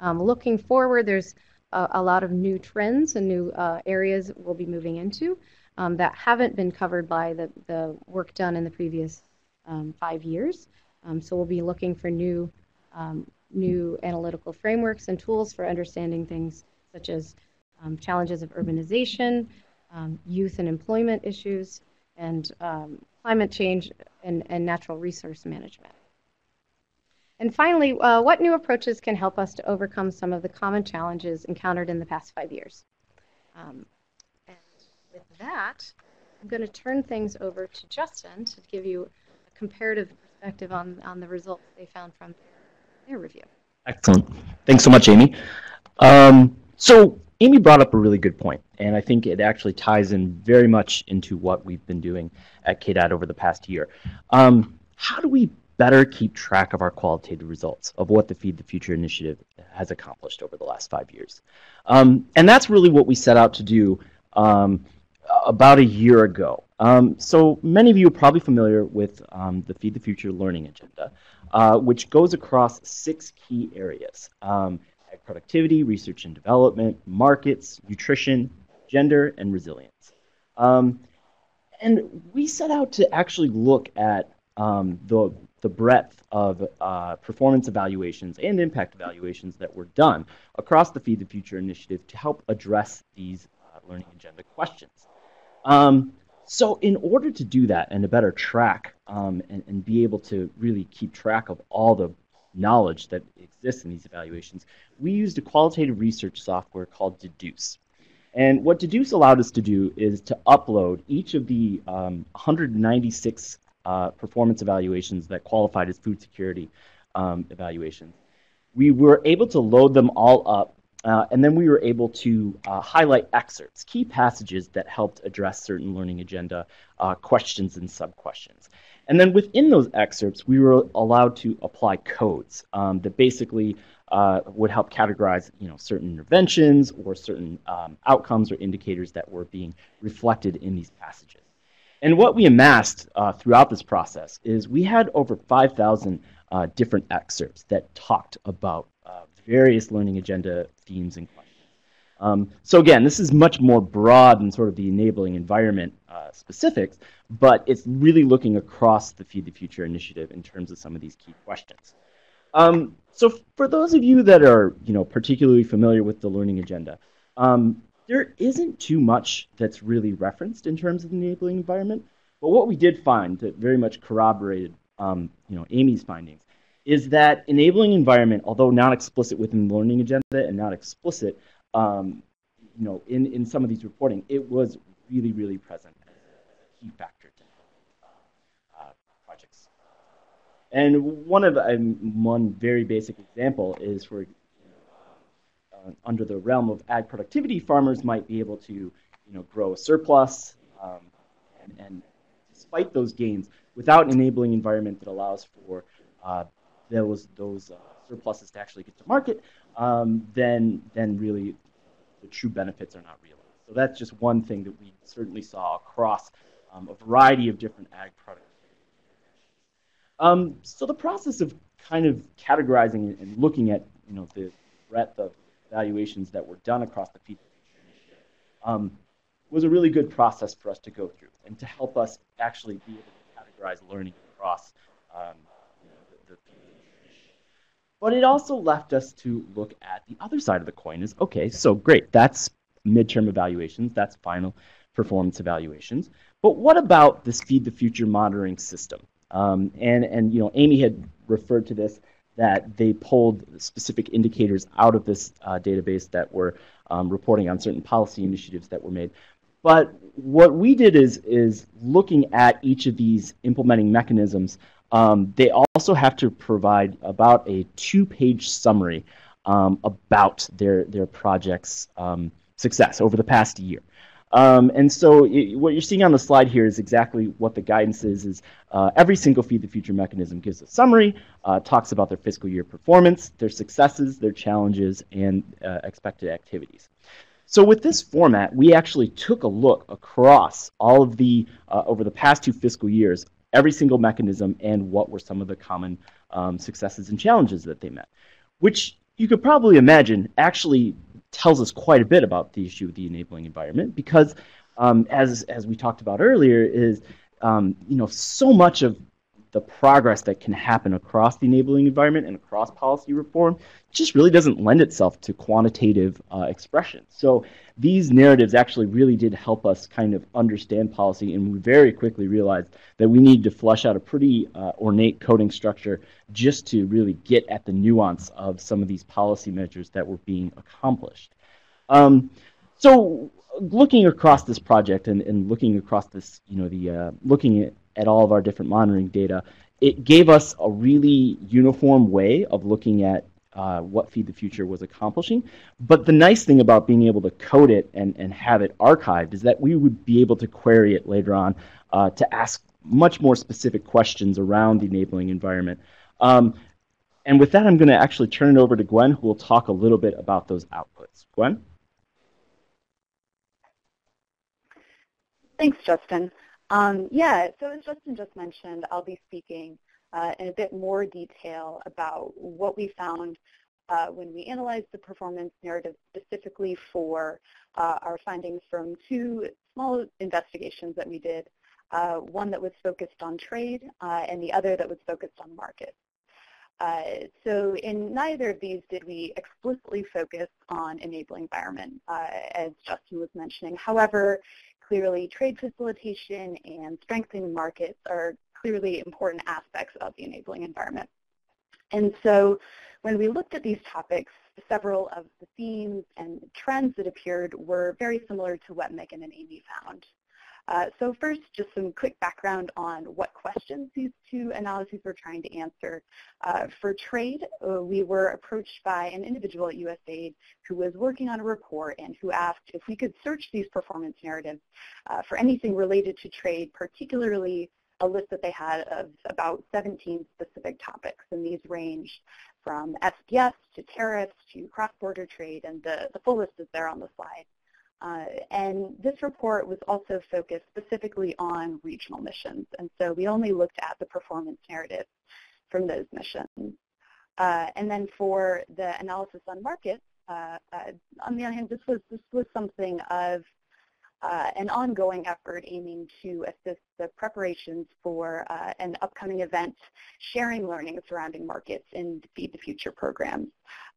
Um, looking forward, there's a, a lot of new trends and new uh, areas we'll be moving into um, that haven't been covered by the, the work done in the previous um, five years. Um, so we'll be looking for new, um, new analytical frameworks and tools for understanding things such as um, challenges of urbanization, Um, youth and employment issues, and um, climate change and, and natural resource management. And finally, uh, what new approaches can help us to overcome some of the common challenges encountered in the past five years? Um, and with that, I'm going to turn things over to Justin to give you a comparative perspective on, on the results they found from their review. Excellent. Thanks so much, Amy. Um, so. Amy brought up a really good point, and I think it actually ties in very much into what we've been doing at C A D I P over the past year. Um, how do we better keep track of our qualitative results of what the Feed the Future initiative has accomplished over the last five years? Um, and that's really what we set out to do um, about a year ago. Um, so many of you are probably familiar with um, the Feed the Future Learning Agenda, uh, which goes across six key areas. Um, productivity, research and development, markets, nutrition, gender, and resilience. Um, and we set out to actually look at um, the, the breadth of uh, performance evaluations and impact evaluations that were done across the Feed the Future initiative to help address these uh, learning agenda questions. Um, so in order to do that and to better track um, and, and be able to really keep track of all the knowledge that exists in these evaluations, we used a qualitative research software called Deduce. And what Deduce allowed us to do is to upload each of the um, one hundred ninety-six uh, performance evaluations that qualified as food security um, evaluations. We were able to load them all up, uh, and then we were able to uh, highlight excerpts, key passages that helped address certain learning agenda uh, questions and sub-questions. And then within those excerpts, we were allowed to apply codes um, that basically uh, would help categorize, you know, certain interventions or certain um, outcomes or indicators that were being reflected in these passages. And what we amassed uh, throughout this process is we had over five thousand uh, different excerpts that talked about uh, various learning agenda themes and questions. Um, so again, this is much more broad than sort of the enabling environment uh, specifics, but it's really looking across the Feed the Future initiative in terms of some of these key questions. Um, so for those of you that are, you know, particularly familiar with the learning agenda, um, there isn't too much that's really referenced in terms of the enabling environment, but what we did find that very much corroborated, um, you know, Amy's findings is that enabling environment, although not explicit within the learning agenda and not explicit, Um, you know, in, in some of these reporting, it was really, really present as a key factor to uh, projects. And one of um, one very basic example is for you know, uh, under the realm of ag productivity, farmers might be able to you know grow a surplus, um, and, and despite those gains, without an enabling environment that allows for uh, those those. Uh, surpluses to actually get to market, um, then then really the true benefits are not realized. So that's just one thing that we certainly saw across um, a variety of different ag products. Um, so the process of kind of categorizing and looking at you know the breadth of evaluations that were done across the Feed the Future initiative um, was a really good process for us to go through and to help us actually be able to categorize learning across um, But it also left us to look at the other side of the coin is, okay, so great, that's midterm evaluations, that's final performance evaluations. But what about this Feed the Future monitoring system? Um, and, and, you know, Amy had referred to this, that they pulled specific indicators out of this uh, database that were um, reporting on certain policy initiatives that were made. But what we did is is looking at each of these implementing mechanisms. Um, they also have to provide about a two-page summary um, about their their project's um, success over the past year. Um, and so it, what you're seeing on the slide here is exactly what the guidance is. Is uh, every single Feed the Future mechanism gives a summary, uh, talks about their fiscal year performance, their successes, their challenges, and uh, expected activities. So with this format, we actually took a look across all of the, uh, over the past two fiscal years, every single mechanism and what were some of the common um, successes and challenges that they met, which you could probably imagine actually tells us quite a bit about the issue of the enabling environment, because um, as, as we talked about earlier, is um, you know, so much of the progress that can happen across the enabling environment and across policy reform just really doesn't lend itself to quantitative uh, expression. So these narratives actually really did help us kind of understand policy, and we very quickly realized that we need to flesh out a pretty uh, ornate coding structure just to really get at the nuance of some of these policy measures that were being accomplished. Um, so looking across this project and, and looking across this, you know, the uh, looking at at all of our different monitoring data, it gave us a really uniform way of looking at uh, what Feed the Future was accomplishing. But the nice thing about being able to code it and, and have it archived is that we would be able to query it later on uh, to ask much more specific questions around the enabling environment. Um, and with that, I'm going to actually turn it over to Gwen, who will talk a little bit about those outputs. Gwen? Thanks, Justin. Um, yeah, so as Justin just mentioned, I'll be speaking uh, in a bit more detail about what we found uh, when we analyzed the performance narrative specifically for uh, our findings from two small investigations that we did, uh, one that was focused on trade uh, and the other that was focused on markets. Uh, so in neither of these did we explicitly focus on enabling environment, uh, as Justin was mentioning. However, clearly, trade facilitation and strengthening markets are clearly important aspects of the enabling environment. And so when we looked at these topics, several of the themes and trends that appeared were very similar to what Megan and Amy found. Uh, so first, just some quick background on what questions these two analyses were trying to answer. Uh, for trade, uh, we were approached by an individual at USAID who was working on a report and who asked if we could search these performance narratives uh, for anything related to trade, particularly a list that they had of about seventeen specific topics, and these ranged from S D S to tariffs to cross-border trade, and the, the full list is there on the slide. Uh, and this report was also focused specifically on regional missions, and so we only looked at the performance narrative from those missions. Uh, and then for the analysis on markets, uh, uh, on the other hand, this was, this was something of uh, an ongoing effort aiming to assist the preparations for uh, an upcoming event sharing learning surrounding markets in the Feed the Future programs.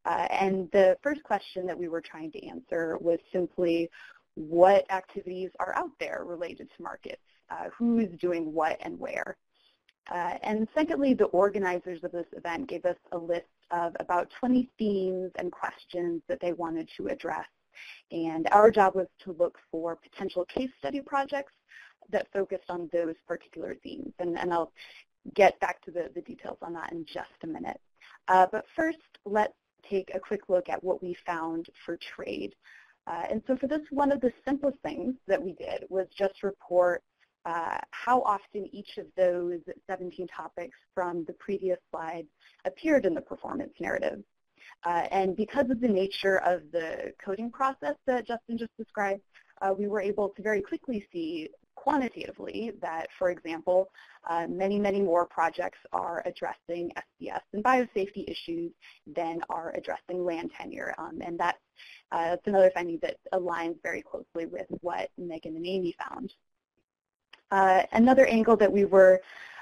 Uh, and the first question that we were trying to answer was simply what activities are out there related to markets, uh, who is doing what and where. Uh, and secondly, the organizers of this event gave us a list of about twenty themes and questions that they wanted to address. And our job was to look for potential case study projects that focused on those particular themes. And, and I'll get back to the, the details on that in just a minute. Uh, but first, let's take a quick look at what we found for trade. Uh, and so for this, one of the simplest things that we did was just report uh, how often each of those seventeen topics from the previous slide appeared in the performance narrative. Uh, and because of the nature of the coding process that Justin just described, uh, we were able to very quickly see quantitatively that, for example, uh, many, many more projects are addressing S D S and biosafety issues than are addressing land tenure. Um, and that's, uh, that's another finding that aligns very closely with what Megan and Amy found. Uh, another angle that we were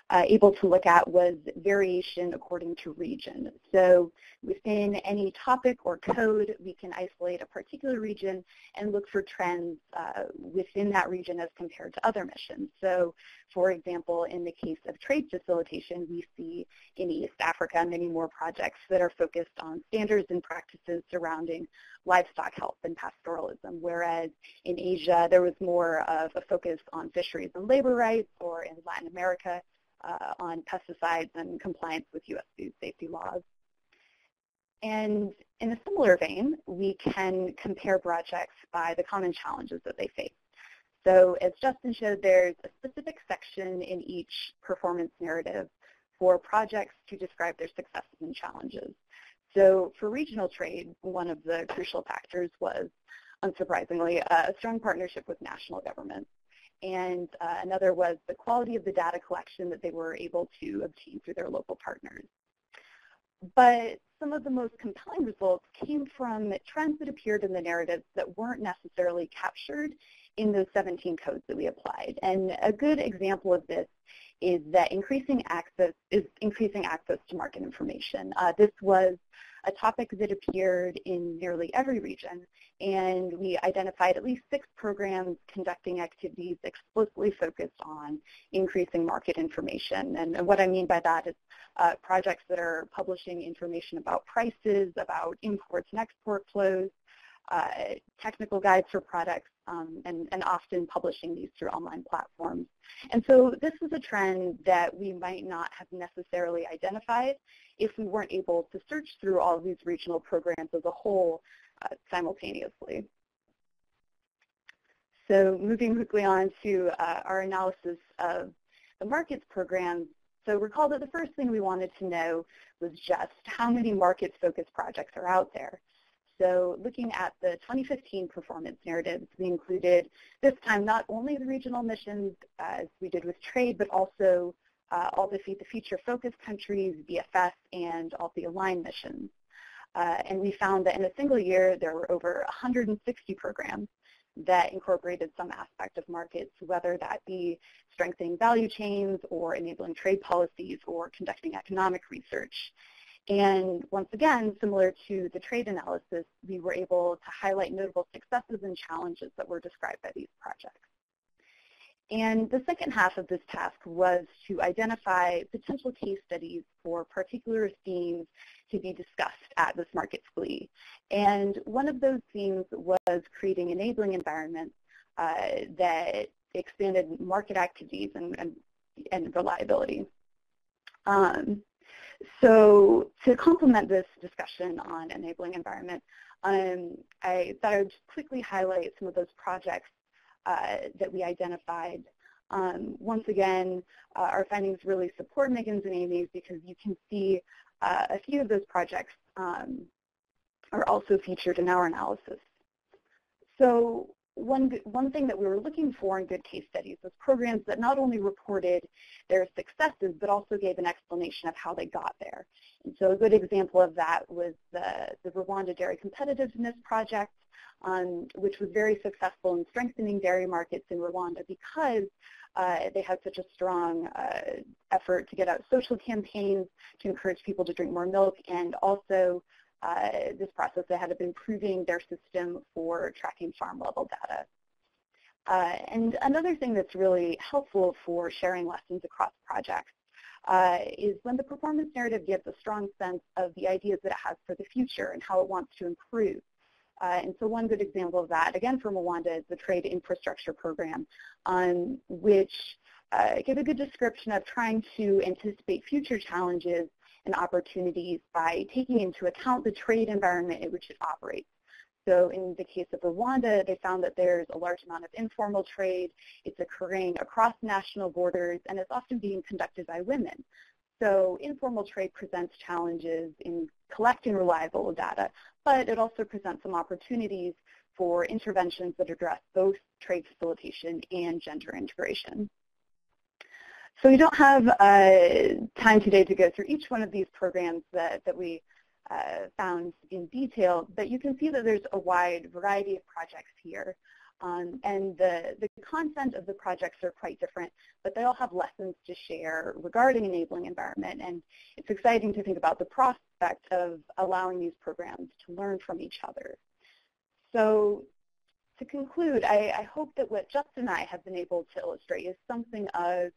uh, able to look at was variation according to region. So within any topic or code, we can isolate a particular region and look for trends uh, within that region as compared to other missions. So, for example, in the case of trade facilitation, we see in East Africa many more projects that are focused on standards and practices surrounding livestock health and pastoralism, whereas in Asia there was more of a focus on fisheries and labor rights, or in Latin America uh, on pesticides and compliance with U S food safety laws. And in a similar vein, we can compare projects by the common challenges that they face. So as Justin showed, there's a specific section in each performance narrative for projects to describe their successes and challenges. So for regional trade, one of the crucial factors was, unsurprisingly, a strong partnership with national governments. And uh, another was the quality of the data collection that they were able to obtain through their local partners. But some of the most compelling results came from trends that appeared in the narratives that weren't necessarily captured in those seventeen codes that we applied. And a good example of this is that increasing access is increasing access to market information. Uh, this was a topic that appeared in nearly every region, and we identified at least six programs conducting activities explicitly focused on increasing market information. And what I mean by that is uh, projects that are publishing information about prices, about imports and export flows, uh, technical guides for products, Um, and, and often publishing these through online platforms. And so this is a trend that we might not have necessarily identified if we weren't able to search through all of these regional programs as a whole uh, simultaneously. So moving quickly on to uh, our analysis of the markets programs. So recall that the first thing we wanted to know was just how many markets-focused projects are out there. So looking at the twenty fifteen performance narratives, we included this time not only the regional missions, uh, as we did with trade, but also uh, all the Feed the Future focus countries, B F S, and all the aligned missions. Uh, and we found that in a single year, there were over one hundred sixty programs that incorporated some aspect of markets, whether that be strengthening value chains or enabling trade policies or conducting economic research. And once again, similar to the trade analysis, we were able to highlight notable successes and challenges that were described by these projects. And the second half of this task was to identify potential case studies for particular themes to be discussed at this market spree. And one of those themes was creating enabling environments uh, that expanded market activities and, and, and reliability. Um, So to complement this discussion on enabling environment, um, I thought I would just quickly highlight some of those projects uh, that we identified. Um, once again, uh, our findings really support Megan's and Amy's, because you can see uh, a few of those projects um, are also featured in our analysis. So One, one thing that we were looking for in good case studies was programs that not only reported their successes, but also gave an explanation of how they got there. And so a good example of that was the, the Rwanda Dairy Competitiveness Project, um, which was very successful in strengthening dairy markets in Rwanda because uh, they had such a strong uh, effort to get out social campaigns to encourage people to drink more milk, and also Uh, this process that had been improving their system for tracking farm-level data. Uh, and another thing that's really helpful for sharing lessons across projects uh, is when the performance narrative gives a strong sense of the ideas that it has for the future and how it wants to improve. Uh, and so one good example of that, again from Rwanda, is the Trade Infrastructure Program, um, which uh, gave a good description of trying to anticipate future challenges and opportunities by taking into account the trade environment in which it operates. So in the case of Rwanda, they found that there's a large amount of informal trade. It's occurring across national borders, and it's often being conducted by women. So informal trade presents challenges in collecting reliable data, but it also presents some opportunities for interventions that address both trade facilitation and gender integration. So we don't have uh, time today to go through each one of these programs that, that we uh, found in detail, but you can see that there's a wide variety of projects here. Um, and the, the content of the projects are quite different, but they all have lessons to share regarding enabling environment. And it's exciting to think about the prospect of allowing these programs to learn from each other. So to conclude, I, I hope that what Justin and I have been able to illustrate is something of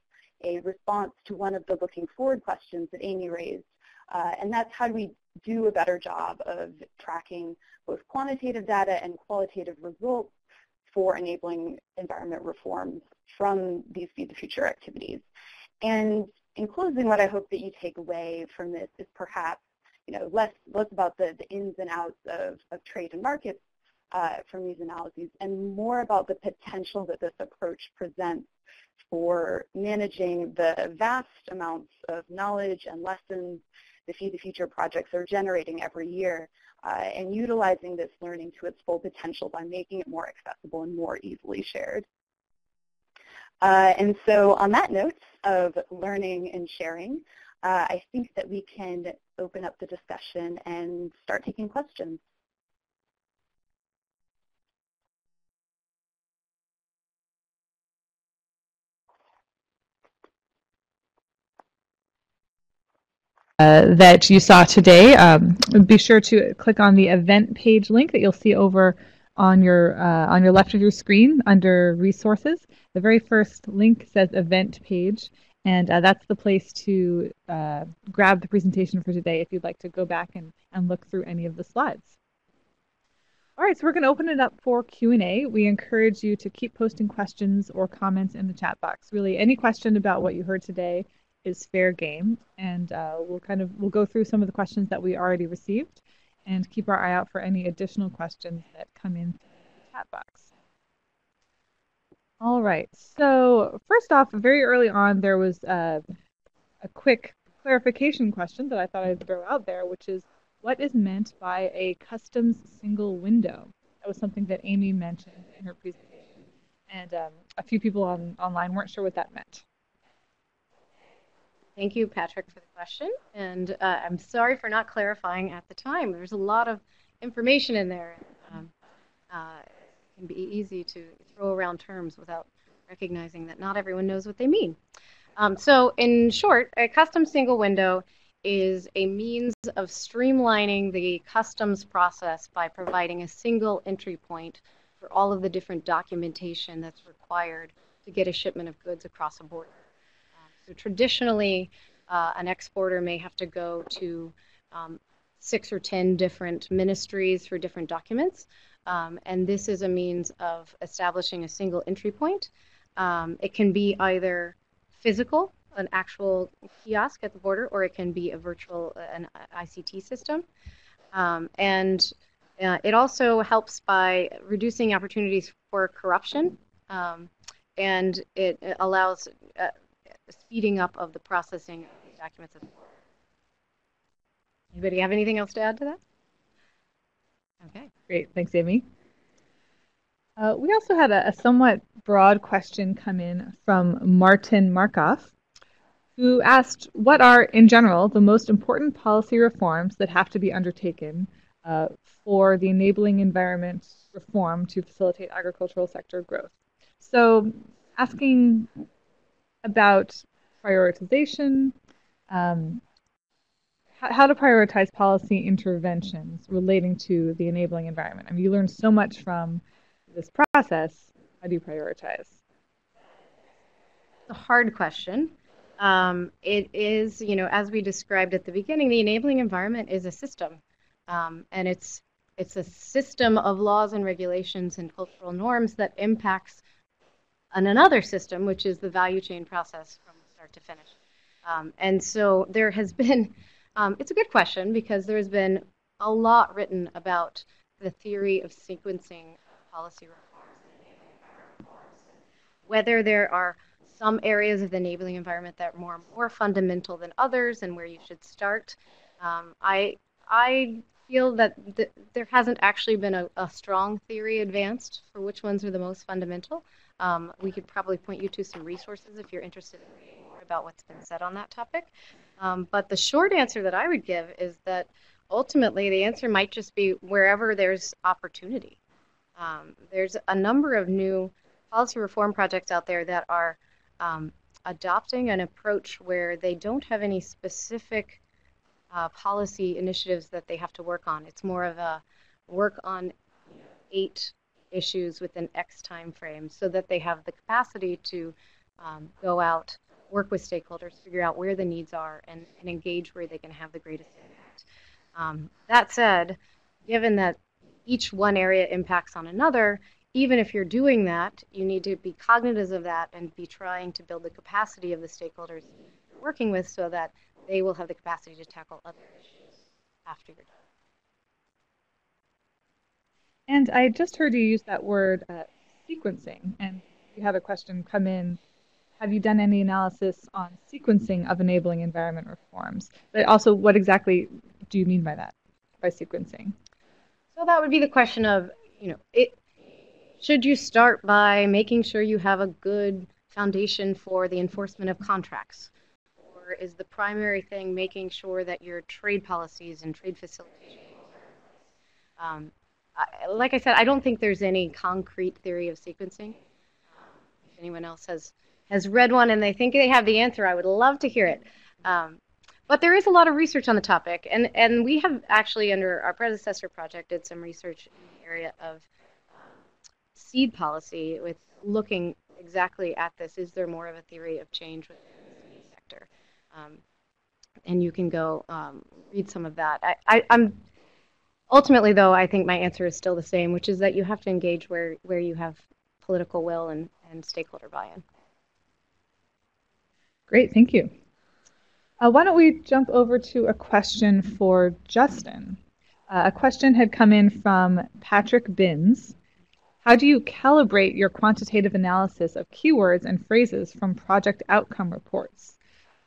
a response to one of the looking forward questions that Amy raised, uh, and that's how do we do a better job of tracking both quantitative data and qualitative results for enabling environment reforms from these Feed the Future activities. And in closing, what I hope that you take away from this is perhaps, you know, less, less about the, the ins and outs of, of trade and markets uh, from these analyses, and more about the potential that this approach presents for managing the vast amounts of knowledge and lessons the Feed the Future projects are generating every year, uh, and utilizing this learning to its full potential by making it more accessible and more easily shared. Uh, and so on that note of learning and sharing, uh, I think that we can open up the discussion and start taking questions. Uh, that you saw today, um, be sure to click on the event page link that you'll see over on your uh, on your left of your screen under resources. The very first link says event page, and uh, that's the place to uh, grab the presentation for today if you'd like to go back and, and look through any of the slides. All right, so we're going to open it up for Q and A. We encourage you to keep posting questions or comments in the chat box. Really, any question about what you heard today is fair game, and uh, we'll kind of we'll go through some of the questions that we already received and keep our eye out for any additional questions that come in through the chat box. All right, so first off, very early on there was uh, a quick clarification question that I thought I'd throw out there, which is what is meant by a customs single window? That was something that Amy mentioned in her presentation, and um, a few people on, online weren't sure what that meant. Thank you, Patrick, for the question, and uh, I'm sorry for not clarifying at the time. There's a lot of information in there. Um, uh, it can be easy to throw around terms without recognizing that not everyone knows what they mean. Um, so in short, a customs single window is a means of streamlining the customs process by providing a single entry point for all of the different documentation that's required to get a shipment of goods across a border. So traditionally, uh, an exporter may have to go to um, six or ten different ministries for different documents, um, and this is a means of establishing a single entry point. Um, it can be either physical, an actual kiosk at the border, or it can be a virtual, an I C T system. Um, and uh, it also helps by reducing opportunities for corruption, um, and it allows uh, speeding up of the processing of the documents at the border. Anybody have anything else to add to that? Okay. Great. Thanks, Amy. Uh, we also had a, a somewhat broad question come in from Martin Markoff, who asked, what are, in general, the most important policy reforms that have to be undertaken uh, for the enabling environment reform to facilitate agricultural sector growth? So asking about prioritization, um, how, how to prioritize policy interventions relating to the enabling environment. I mean, you learn so much from this process. How do you prioritize? It's a hard question. Um, it is, you know, as we described at the beginning, the enabling environment is a system, um, and it's it's a system of laws and regulations and cultural norms that impacts and another system, which is the value chain process from start to finish. Um, and so there has been, um, it's a good question because there has been a lot written about the theory of sequencing policy reforms. Whether there are some areas of the enabling environment that are more, more fundamental than others and where you should start. Um, I, I feel that th there hasn't actually been a, a strong theory advanced for which ones are the most fundamental. Um, we could probably point you to some resources if you're interested in reading more about what's been said on that topic. Um, but the short answer that I would give is that ultimately the answer might just be wherever there's opportunity. Um, there's a number of new policy reform projects out there that are um, adopting an approach where they don't have any specific uh, policy initiatives that they have to work on. It's more of a work on eight issues within X time frame so that they have the capacity to um, go out, work with stakeholders, figure out where the needs are, and, and engage where they can have the greatest impact. Um, that said, given that each one area impacts on another, even if you're doing that, you need to be cognizant of that and be trying to build the capacity of the stakeholders you're working with so that they will have the capacity to tackle other issues after you're done. And I just heard you use that word uh, sequencing, and you had a question come in. Have you done any analysis on sequencing of enabling environment reforms? But also, what exactly do you mean by that, by sequencing? So that would be the question of, you know, it, should you start by making sure you have a good foundation for the enforcement of contracts? Or is the primary thing making sure that your trade policies and trade facilitation? Um, Like I said, I don't think there's any concrete theory of sequencing. If anyone else has, has read one and they think they have the answer, I would love to hear it. Um, but there is a lot of research on the topic, and, and we have actually, under our predecessor project, did some research in the area of seed policy with looking exactly at this. Is there more of a theory of change within the seed sector? Um, and you can go um, read some of that. I, I, I'm... Ultimately, though, I think my answer is still the same, which is that you have to engage where, where you have political will and, and stakeholder buy-in. Great, thank you. Uh, why don't we jump over to a question for Justin? Uh, a question had come in from Patrick Binns. How do you calibrate your quantitative analysis of keywords and phrases from project outcome reports?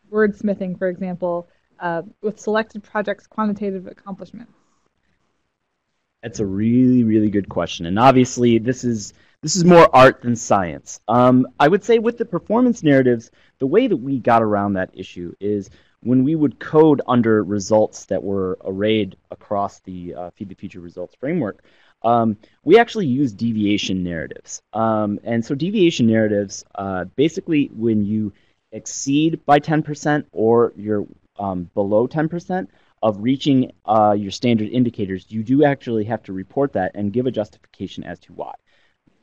Wordsmithing, for example, uh, with selected projects' quantitative accomplishments. That's a really, really good question, and obviously this is this is more art than science. Um, I would say with the performance narratives, the way that we got around that issue is when we would code under results that were arrayed across the uh, Feed the Future results framework, um, we actually used deviation narratives. Um, and so deviation narratives, uh, basically when you exceed by ten percent or you're um, below ten percent, of reaching uh, your standard indicators, you do actually have to report that and give a justification as to why.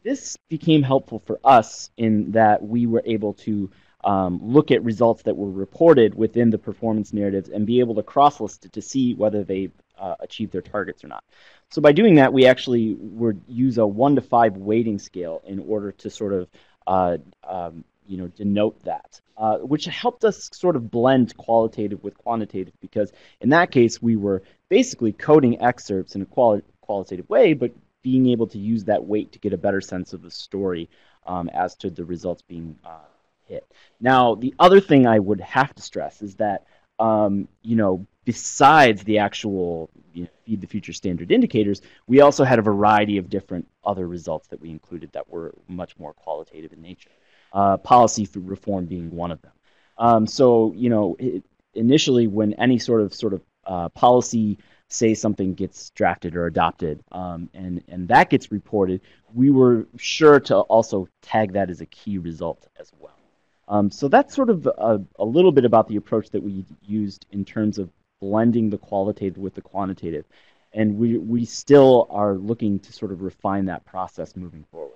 This became helpful for us in that we were able to um, look at results that were reported within the performance narratives and be able to cross-list it to see whether they uh, achieved their targets or not. So by doing that, we actually would use a one to five weighting scale in order to sort of uh, um, you know, denote that, uh, which helped us sort of blend qualitative with quantitative, because in that case we were basically coding excerpts in a quali qualitative way, but being able to use that weight to get a better sense of the story um, as to the results being uh, hit. Now, the other thing I would have to stress is that, um, you know, besides the actual you know, Feed the Future standard indicators, we also had a variety of different other results that we included that were much more qualitative in nature. Uh, policy reform being one of them. Um, so, you know, it, initially when any sort of sort of uh, policy, say something gets drafted or adopted, um, and, and that gets reported, we were sure to also tag that as a key result as well. Um, so that's sort of a, a little bit about the approach that we used in terms of blending the qualitative with the quantitative. And we, we still are looking to sort of refine that process moving forward.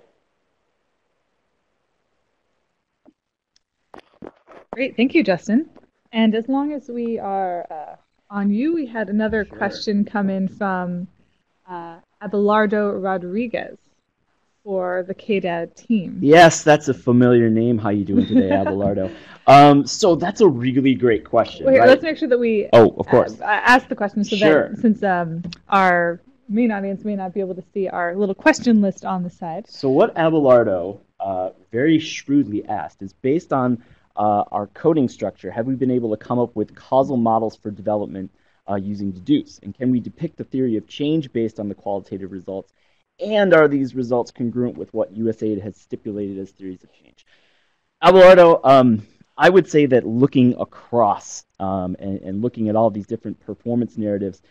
Great, thank you, Justin. And as long as we are uh, on you, we had another sure. question come in from uh, Abelardo Rodriguez for the C A D A team. Yes, that's a familiar name. How you doing today, Abelardo? Um, so that's a really great question. Wait, right? Let's make sure that we oh, of course. Uh, ask the question so sure. that since um, our main audience may not be able to see our little question list on the side. So what Abelardo uh, very shrewdly asked is, based on Uh, our coding structure, have we been able to come up with causal models for development uh, using Deduce? And can we depict the theory of change based on the qualitative results? And are these results congruent with what U S A I D has stipulated as theories of change? Abelardo, um, I would say that looking across um, and, and looking at all these different performance narratives,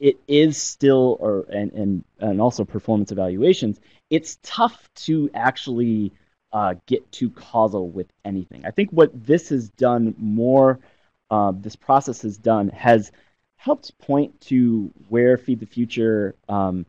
it is still, or and and, and also performance evaluations, it's tough to actually uh, get too causal with anything. I think what this has done more, uh, this process has done, has helped point to where Feed the Future, um,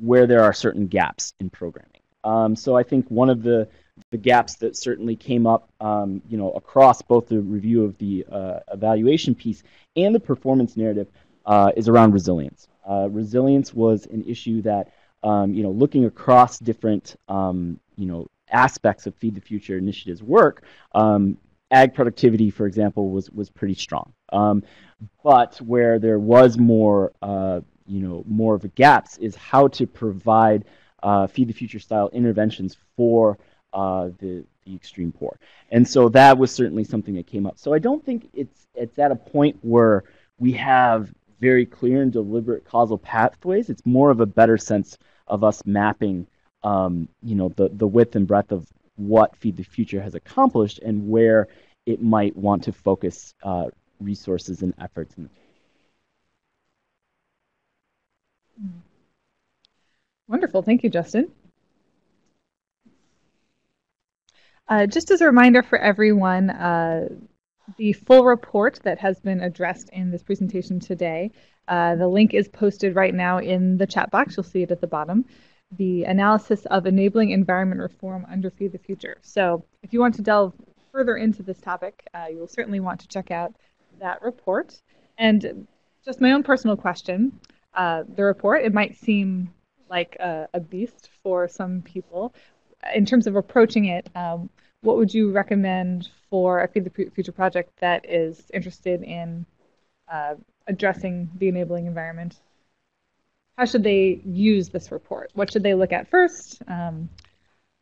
where there are certain gaps in programming. Um, so I think one of the the gaps that certainly came up, um, you know, across both the review of the uh, evaluation piece and the performance narrative uh, is around resilience. Uh, resilience was an issue that, um, you know, looking across different, um, you know, aspects of Feed the Future initiatives work. Um, ag productivity, for example, was was pretty strong, um, but where there was more, uh, you know, more of a gaps is how to provide Uh, Feed the Future style interventions for uh, the, the extreme poor. And so that was certainly something that came up. So I don't think it's, it's at a point where we have very clear and deliberate causal pathways. It's more of a better sense of us mapping, um, you know, the, the width and breadth of what Feed the Future has accomplished and where it might want to focus uh, resources and efforts in the future. Wonderful. Thank you, Justin. Uh, just as a reminder for everyone, uh, the full report that has been addressed in this presentation today, uh, the link is posted right now in the chat box. You'll see it at the bottom. The analysis of enabling environment reform under Feed the Future. So if you want to delve further into this topic, uh, you'll certainly want to check out that report. And just my own personal question, uh, the report, it might seem like a, a beast for some people. In terms of approaching it, um, what would you recommend for a Feed the Future project that is interested in uh, addressing the enabling environment? How should they use this report? What should they look at first? Um,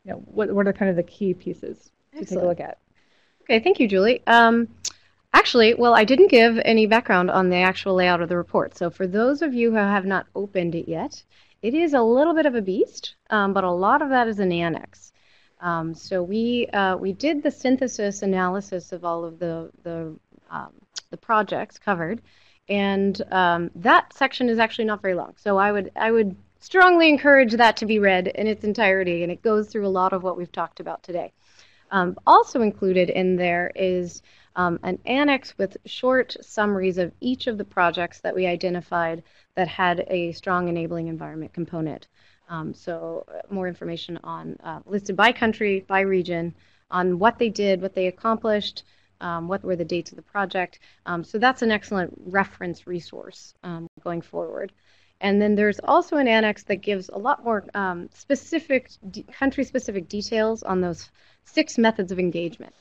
you know, what, what are kind of the key pieces to Excellent. Take a look at? Okay, thank you, Julie. Um, Actually, well, I didn't give any background on the actual layout of the report. So for those of you who have not opened it yet, it is a little bit of a beast, um, but a lot of that is an annex. Um, so we uh, we did the synthesis analysis of all of the the, um, the projects covered, and um, that section is actually not very long. So I would I would strongly encourage that to be read in its entirety, and it goes through a lot of what we've talked about today. Um, also included in there is Um, an annex with short summaries of each of the projects that we identified that had a strong enabling environment component. Um, so more information on uh, listed by country, by region, on what they did, what they accomplished, um, what were the dates of the project. Um, so that's an excellent reference resource um, going forward. And then there's also an annex that gives a lot more um, specific, country-specific details on those six methods of engagement.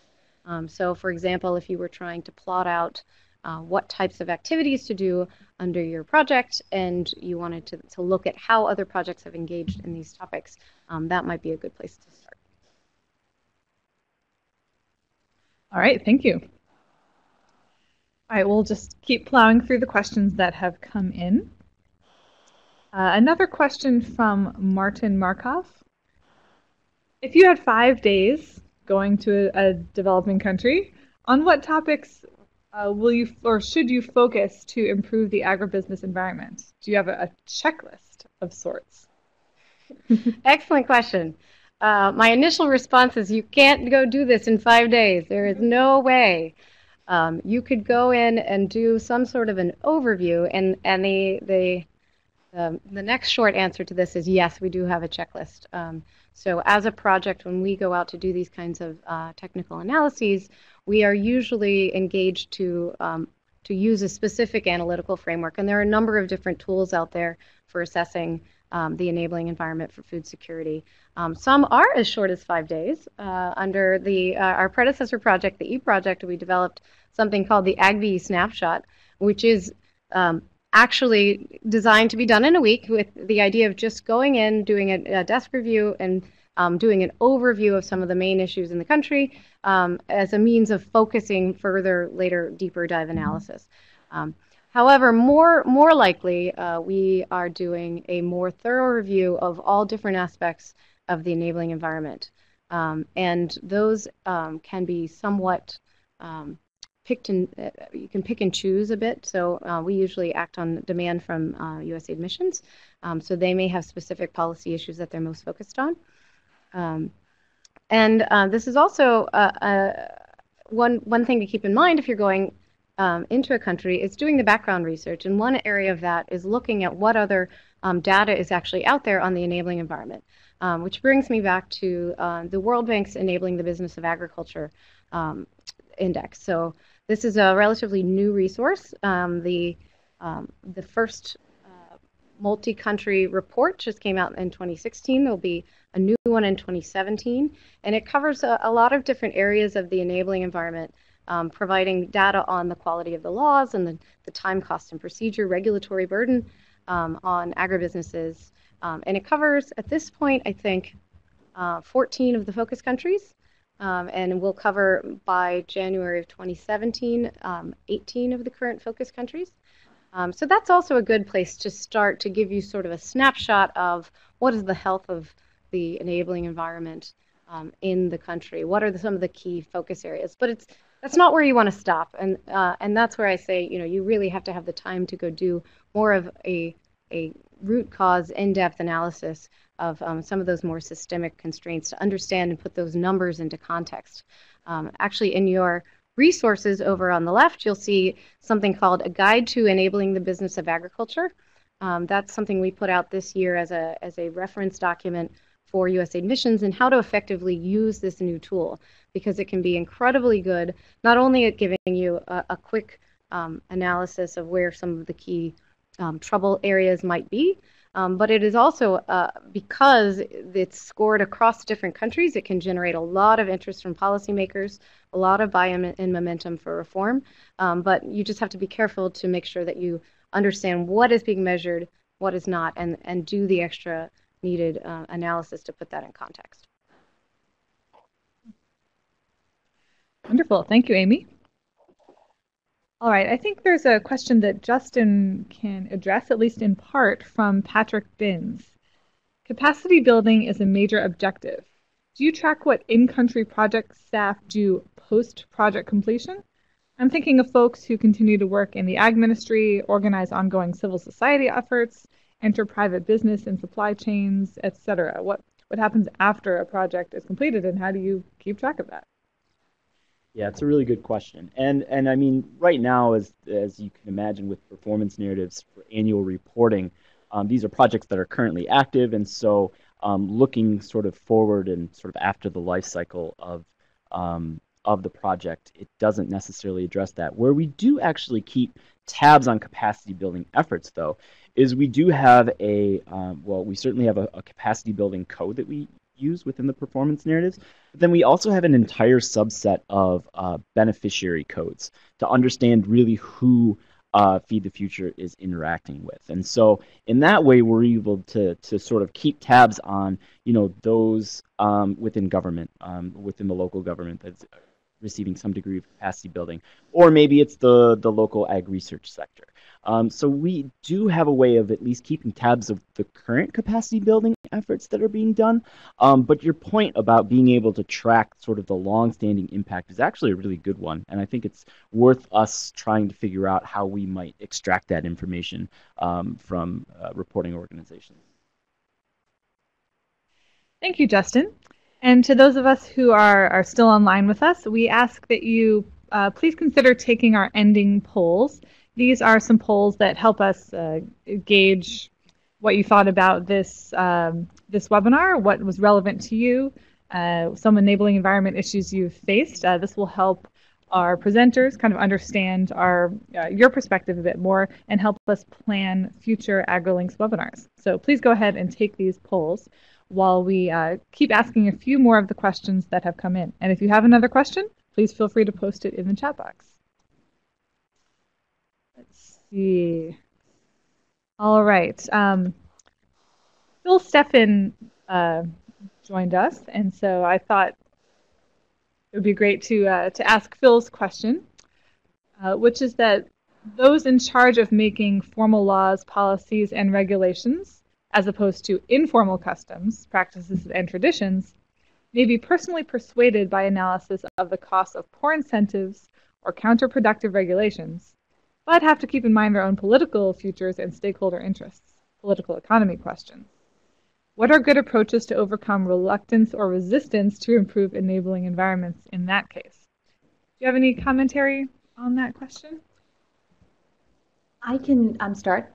Um, so, for example, if you were trying to plot out uh, what types of activities to do under your project and you wanted to, to look at how other projects have engaged in these topics, um, that might be a good place to start. All right, thank you. All right, we'll just keep plowing through the questions that have come in. Uh, another question from Martin Markoff. If you had five days going to a, a developing country, on what topics uh, will you or should you focus to improve the agribusiness environment? Do you have a, a checklist of sorts? Excellent question. Uh, my initial response is you can't go do this in five days. There is no way. Um, you could go in and do some sort of an overview, and, and the, the, um, the next short answer to this is yes, we do have a checklist. Um, So as a project, when we go out to do these kinds of uh, technical analyses, we are usually engaged to, um, to use a specific analytical framework. And there are a number of different tools out there for assessing um, the enabling environment for food security. Um, some are as short as five days. Uh, under the, uh, our predecessor project, the E-Project, we developed something called the A G B E Snapshot, which is um, actually designed to be done in a week with the idea of just going in, doing a, a desk review, and um, doing an overview of some of the main issues in the country um, as a means of focusing further, later, deeper dive analysis. Um, however, more, more likely, uh, we are doing a more thorough review of all different aspects of the enabling environment. Um, and those um, can be somewhat um, picked and uh, you can pick and choose a bit. So uh, we usually act on demand from uh, U S A I D missions. Um, so they may have specific policy issues that they're most focused on. Um, and uh, this is also uh, uh, one one thing to keep in mind if you're going um, into a country is doing the background research. And one area of that is looking at what other um, data is actually out there on the enabling environment. Um, which brings me back to uh, the World Bank's Enabling the Business of Agriculture um, Index. So this is a relatively new resource. Um, the, um, the first uh, multi-country report just came out in twenty sixteen. There'll be a new one in twenty seventeen. And it covers a, a lot of different areas of the enabling environment, um, providing data on the quality of the laws and the, the time, cost, and procedure, regulatory burden um, on agribusinesses. Um, and it covers, at this point, I think, uh, fourteen of the focus countries. Um, and we'll cover, by January of twenty seventeen, um, eighteen of the current focus countries. Um, so that's also a good place to start to give you sort of a snapshot of what is the health of the enabling environment um, in the country. What are the, some of the key focus areas? But it's that's not where you want to stop. And, uh, and that's where I say, you know, you really have to have the time to go do more of a... a root cause, in-depth analysis of um, some of those more systemic constraints to understand and put those numbers into context. Um, actually, in your resources over on the left, you'll see something called A Guide to Enabling the Business of Agriculture. Um, that's something we put out this year as a, as a reference document for U S A I D missions and how to effectively use this new tool, because it can be incredibly good, not only at giving you a, a quick um, analysis of where some of the key Um, trouble areas might be, um, but it is also uh, because it's scored across different countries, it can generate a lot of interest from policymakers, a lot of buy-in and momentum for reform, um, but you just have to be careful to make sure that you understand what is being measured, what is not, and, and do the extra needed uh, analysis to put that in context. Wonderful. Thank you, Amy. All right, I think there's a question that Justin can address, at least in part, from Patrick Binns. Capacity building is a major objective. Do you track what in-country project staff do post-project completion? I'm thinking of folks who continue to work in the ag ministry, organize ongoing civil society efforts, enter private business and supply chains, et cetera. What, what happens after a project is completed, and how do you keep track of that? Yeah, it's a really good question. And and I mean, right now, as as you can imagine, with performance narratives for annual reporting, um, these are projects that are currently active. And so um, looking sort of forward and sort of after the life cycle of, um, of the project, it doesn't necessarily address that. Where we do actually keep tabs on capacity building efforts, though, is we do have a, um, well, we certainly have a, a capacity building code that we use within the performance narratives, but then we also have an entire subset of uh, beneficiary codes to understand really who uh, Feed the Future is interacting with. And so in that way, we're able to, to sort of keep tabs on, you know, those um, within government, um, within the local government that's receiving some degree of capacity building, or maybe it's the, the local ag research sector. Um, so we do have a way of at least keeping tabs of the current capacity building efforts that are being done, um, but your point about being able to track sort of the long-standing impact is actually a really good one, and I think it's worth us trying to figure out how we might extract that information um, from uh, reporting organizations. Thank you, Justin. And to those of us who are, are still online with us, we ask that you uh, please consider taking our ending polls. These are some polls that help us uh, gauge what you thought about this, um, this webinar, what was relevant to you, uh, some enabling environment issues you've faced. Uh, this will help our presenters kind of understand our, uh, your perspective a bit more and help us plan future AgriLinks webinars. So please go ahead and take these polls while we uh, keep asking a few more of the questions that have come in. And if you have another question, please feel free to post it in the chat box. Let's see. All right. Um, Phil Steffen uh, joined us, and so I thought it would be great to, uh, to ask Phil's question, uh, which is that those in charge of making formal laws, policies, and regulations, as opposed to informal customs, practices, and traditions, may be personally persuaded by analysis of the cost of poor incentives or counterproductive regulations, but have to keep in mind their own political futures and stakeholder interests, political economy questions. What are good approaches to overcome reluctance or resistance to improve enabling environments in that case? Do you have any commentary on that question? I can um, start.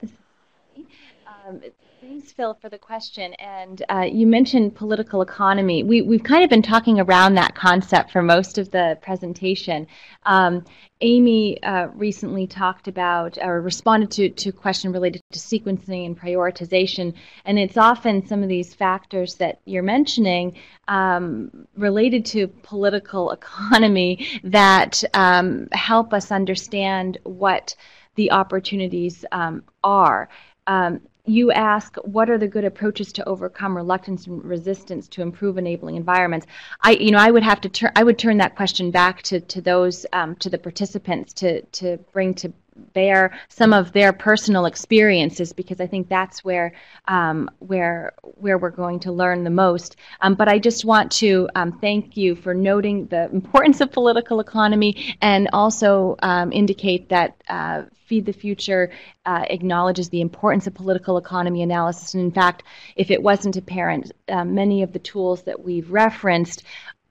Um, thanks, Phil, for the question. And uh, you mentioned political economy. We, we've kind of been talking around that concept for most of the presentation. Um, Amy uh, recently talked about or responded to, to a question related to sequencing and prioritization. And it's often some of these factors that you're mentioning um, related to political economy that um, help us understand what the opportunities um, are. Um, you ask, what are the good approaches to overcome reluctance and resistance to improve enabling environments? I, you know, I would have to turn. I would turn that question back to to those um, to the participants to to bring to bear some of their personal experiences, because I think that's where um, where where we're going to learn the most. Um, but I just want to um, thank you for noting the importance of political economy, and also um, indicate that uh, Feed the Future uh, acknowledges the importance of political economy analysis. And in fact, if it wasn't apparent, uh, many of the tools that we've referenced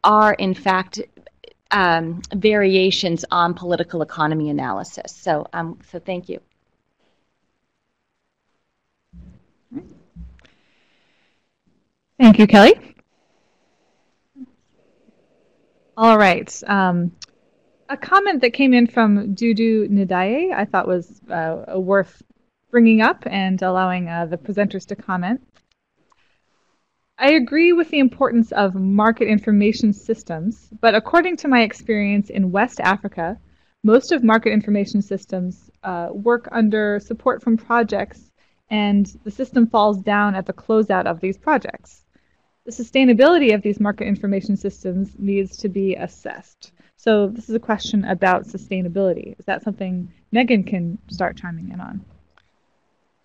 are in fact Um, variations on political economy analysis. So, um, so thank you. Thank you, Kelly. All right. Um, a comment that came in from Dudu Ndiaye I thought was uh, worth bringing up and allowing uh, the presenters to comment. I agree with the importance of market information systems, but according to my experience in West Africa, most of market information systems uh, work under support from projects, and the system falls down at the closeout of these projects. The sustainability of these market information systems needs to be assessed. So this is a question about sustainability. Is that something Megan can start chiming in on?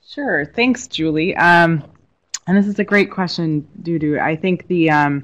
Sure. Thanks, Julie. Um, And this is a great question, Dudu. I think the um,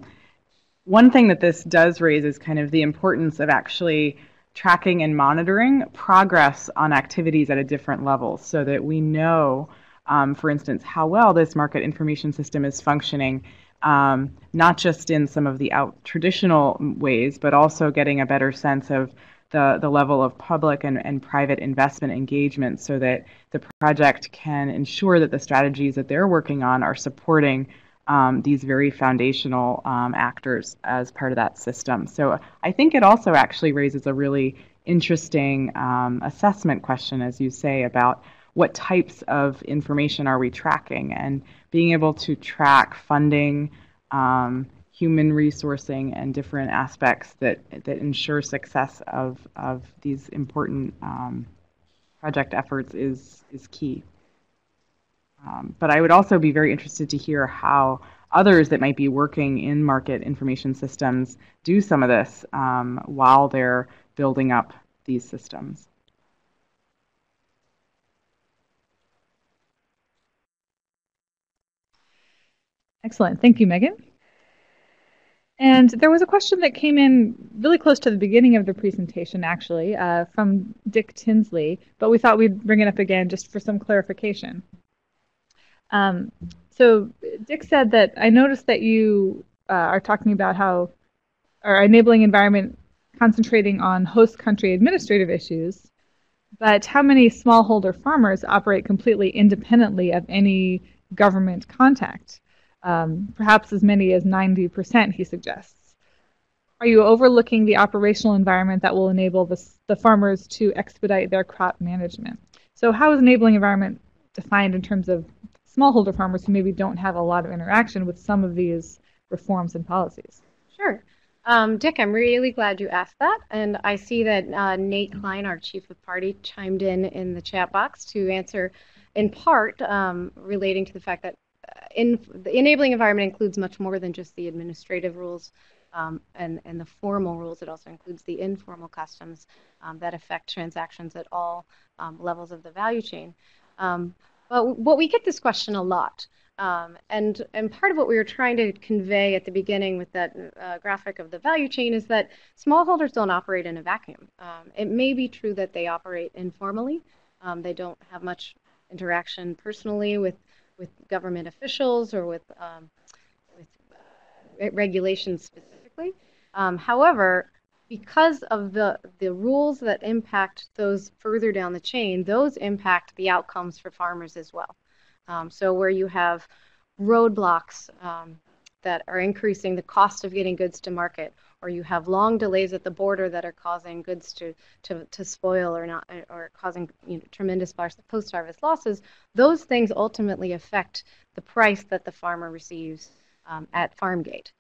one thing that this does raise is kind of the importance of actually tracking and monitoring progress on activities at a different level, so that we know, um, for instance, how well this market information system is functioning, um, not just in some of the out traditional ways, but also getting a better sense of the, the level of public and, and private investment engagement, so that the project can ensure that the strategies that they're working on are supporting um, these very foundational um, actors as part of that system. So I think it also actually raises a really interesting um, assessment question, as you say, about what types of information are we tracking, and being able to track funding, um, human resourcing, and different aspects that, that ensure success of, of these important um, project efforts is, is key. Um, but I would also be very interested to hear how others that might be working in market information systems do some of this um, while they're building up these systems. Excellent. Thank you, Megan. And there was a question that came in really close to the beginning of the presentation, actually, uh, from Dick Tinsley, but we thought we'd bring it up again just for some clarification. Um, so Dick said that, I noticed that you uh, are talking about how our enabling environment concentrating on host country administrative issues, but how many smallholder farmers operate completely independently of any government contact? Um, perhaps as many as ninety percent, he suggests. Are you overlooking the operational environment that will enable the, the farmers to expedite their crop management? So how is enabling environment defined in terms of smallholder farmers who maybe don't have a lot of interaction with some of these reforms and policies? Sure. Um, Dick, I'm really glad you asked that. And I see that uh, Nate Klein, our chief of party, chimed in in the chat box to answer in part um, relating to the fact that In, the enabling environment includes much more than just the administrative rules um, and, and the formal rules. It also includes the informal customs um, that affect transactions at all um, levels of the value chain. Um, but what we get this question a lot, Um, and, and part of what we were trying to convey at the beginning with that uh, graphic of the value chain is that smallholders don't operate in a vacuum. Um, it may be true that they operate informally. Um, they don't have much interaction personally with, with government officials or with, um, with uh, regulations specifically. Um, however, because of the, the rules that impact those further down the chain, those impact the outcomes for farmers as well. Um, so where you have roadblocks um, that are increasing the cost of getting goods to market, or you have long delays at the border that are causing goods to, to, to spoil or not, or causing you know, tremendous post-harvest losses, those things ultimately affect the price that the farmer receives um, at farm gate.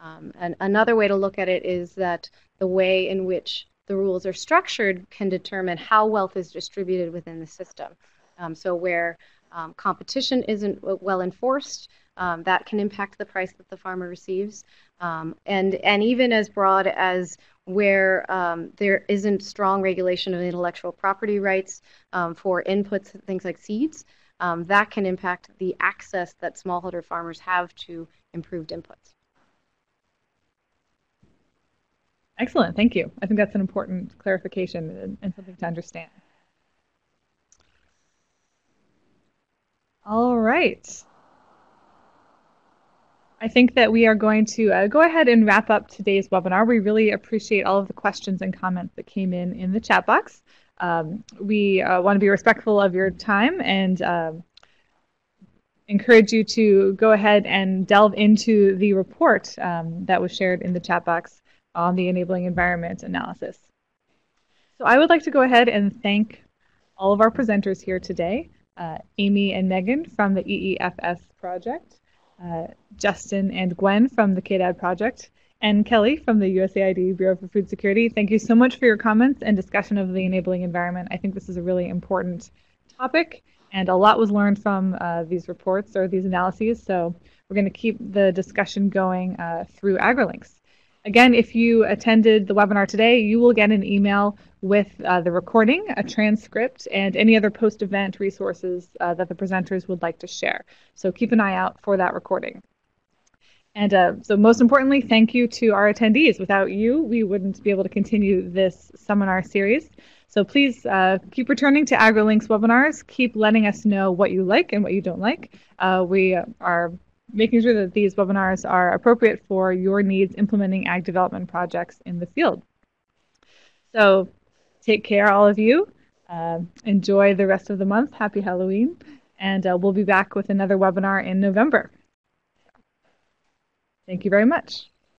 Um, and another way to look at it is that the way in which the rules are structured can determine how wealth is distributed within the system. Um, so where Um, competition isn't well enforced, um, that can impact the price that the farmer receives. Um, and, and even as broad as where um, there isn't strong regulation of intellectual property rights um, for inputs, things like seeds, um, that can impact the access that smallholder farmers have to improved inputs. Excellent, thank you. I think that's an important clarification and, and something to understand. All right. I think that we are going to uh, go ahead and wrap up today's webinar. We really appreciate all of the questions and comments that came in in the chat box. Um, we uh, want to be respectful of your time and um, encourage you to go ahead and delve into the report um, that was shared in the chat box on the Enabling Environment analysis. So I would like to go ahead and thank all of our presenters here today. Uh, Amy and Megan from the E E F S project, uh, Justin and Gwen from the C A D I P project, and Kelly from the U S A I D Bureau for Food Security. Thank you so much for your comments and discussion of the enabling environment. I think this is a really important topic, and a lot was learned from uh, these reports or these analyses, so we're going to keep the discussion going uh, through AgriLinks. Again, if you attended the webinar today, you will get an email with uh, the recording, a transcript, and any other post-event resources uh, that the presenters would like to share. So keep an eye out for that recording. And uh, so most importantly, thank you to our attendees. Without you, we wouldn't be able to continue this seminar series. So please uh, keep returning to AgriLinks webinars. Keep letting us know what you like and what you don't like. Uh, we are making sure that these webinars are appropriate for your needs implementing ag development projects in the field. So take care, all of you. Uh, enjoy the rest of the month. Happy Halloween. And uh, we'll be back with another webinar in November. Thank you very much.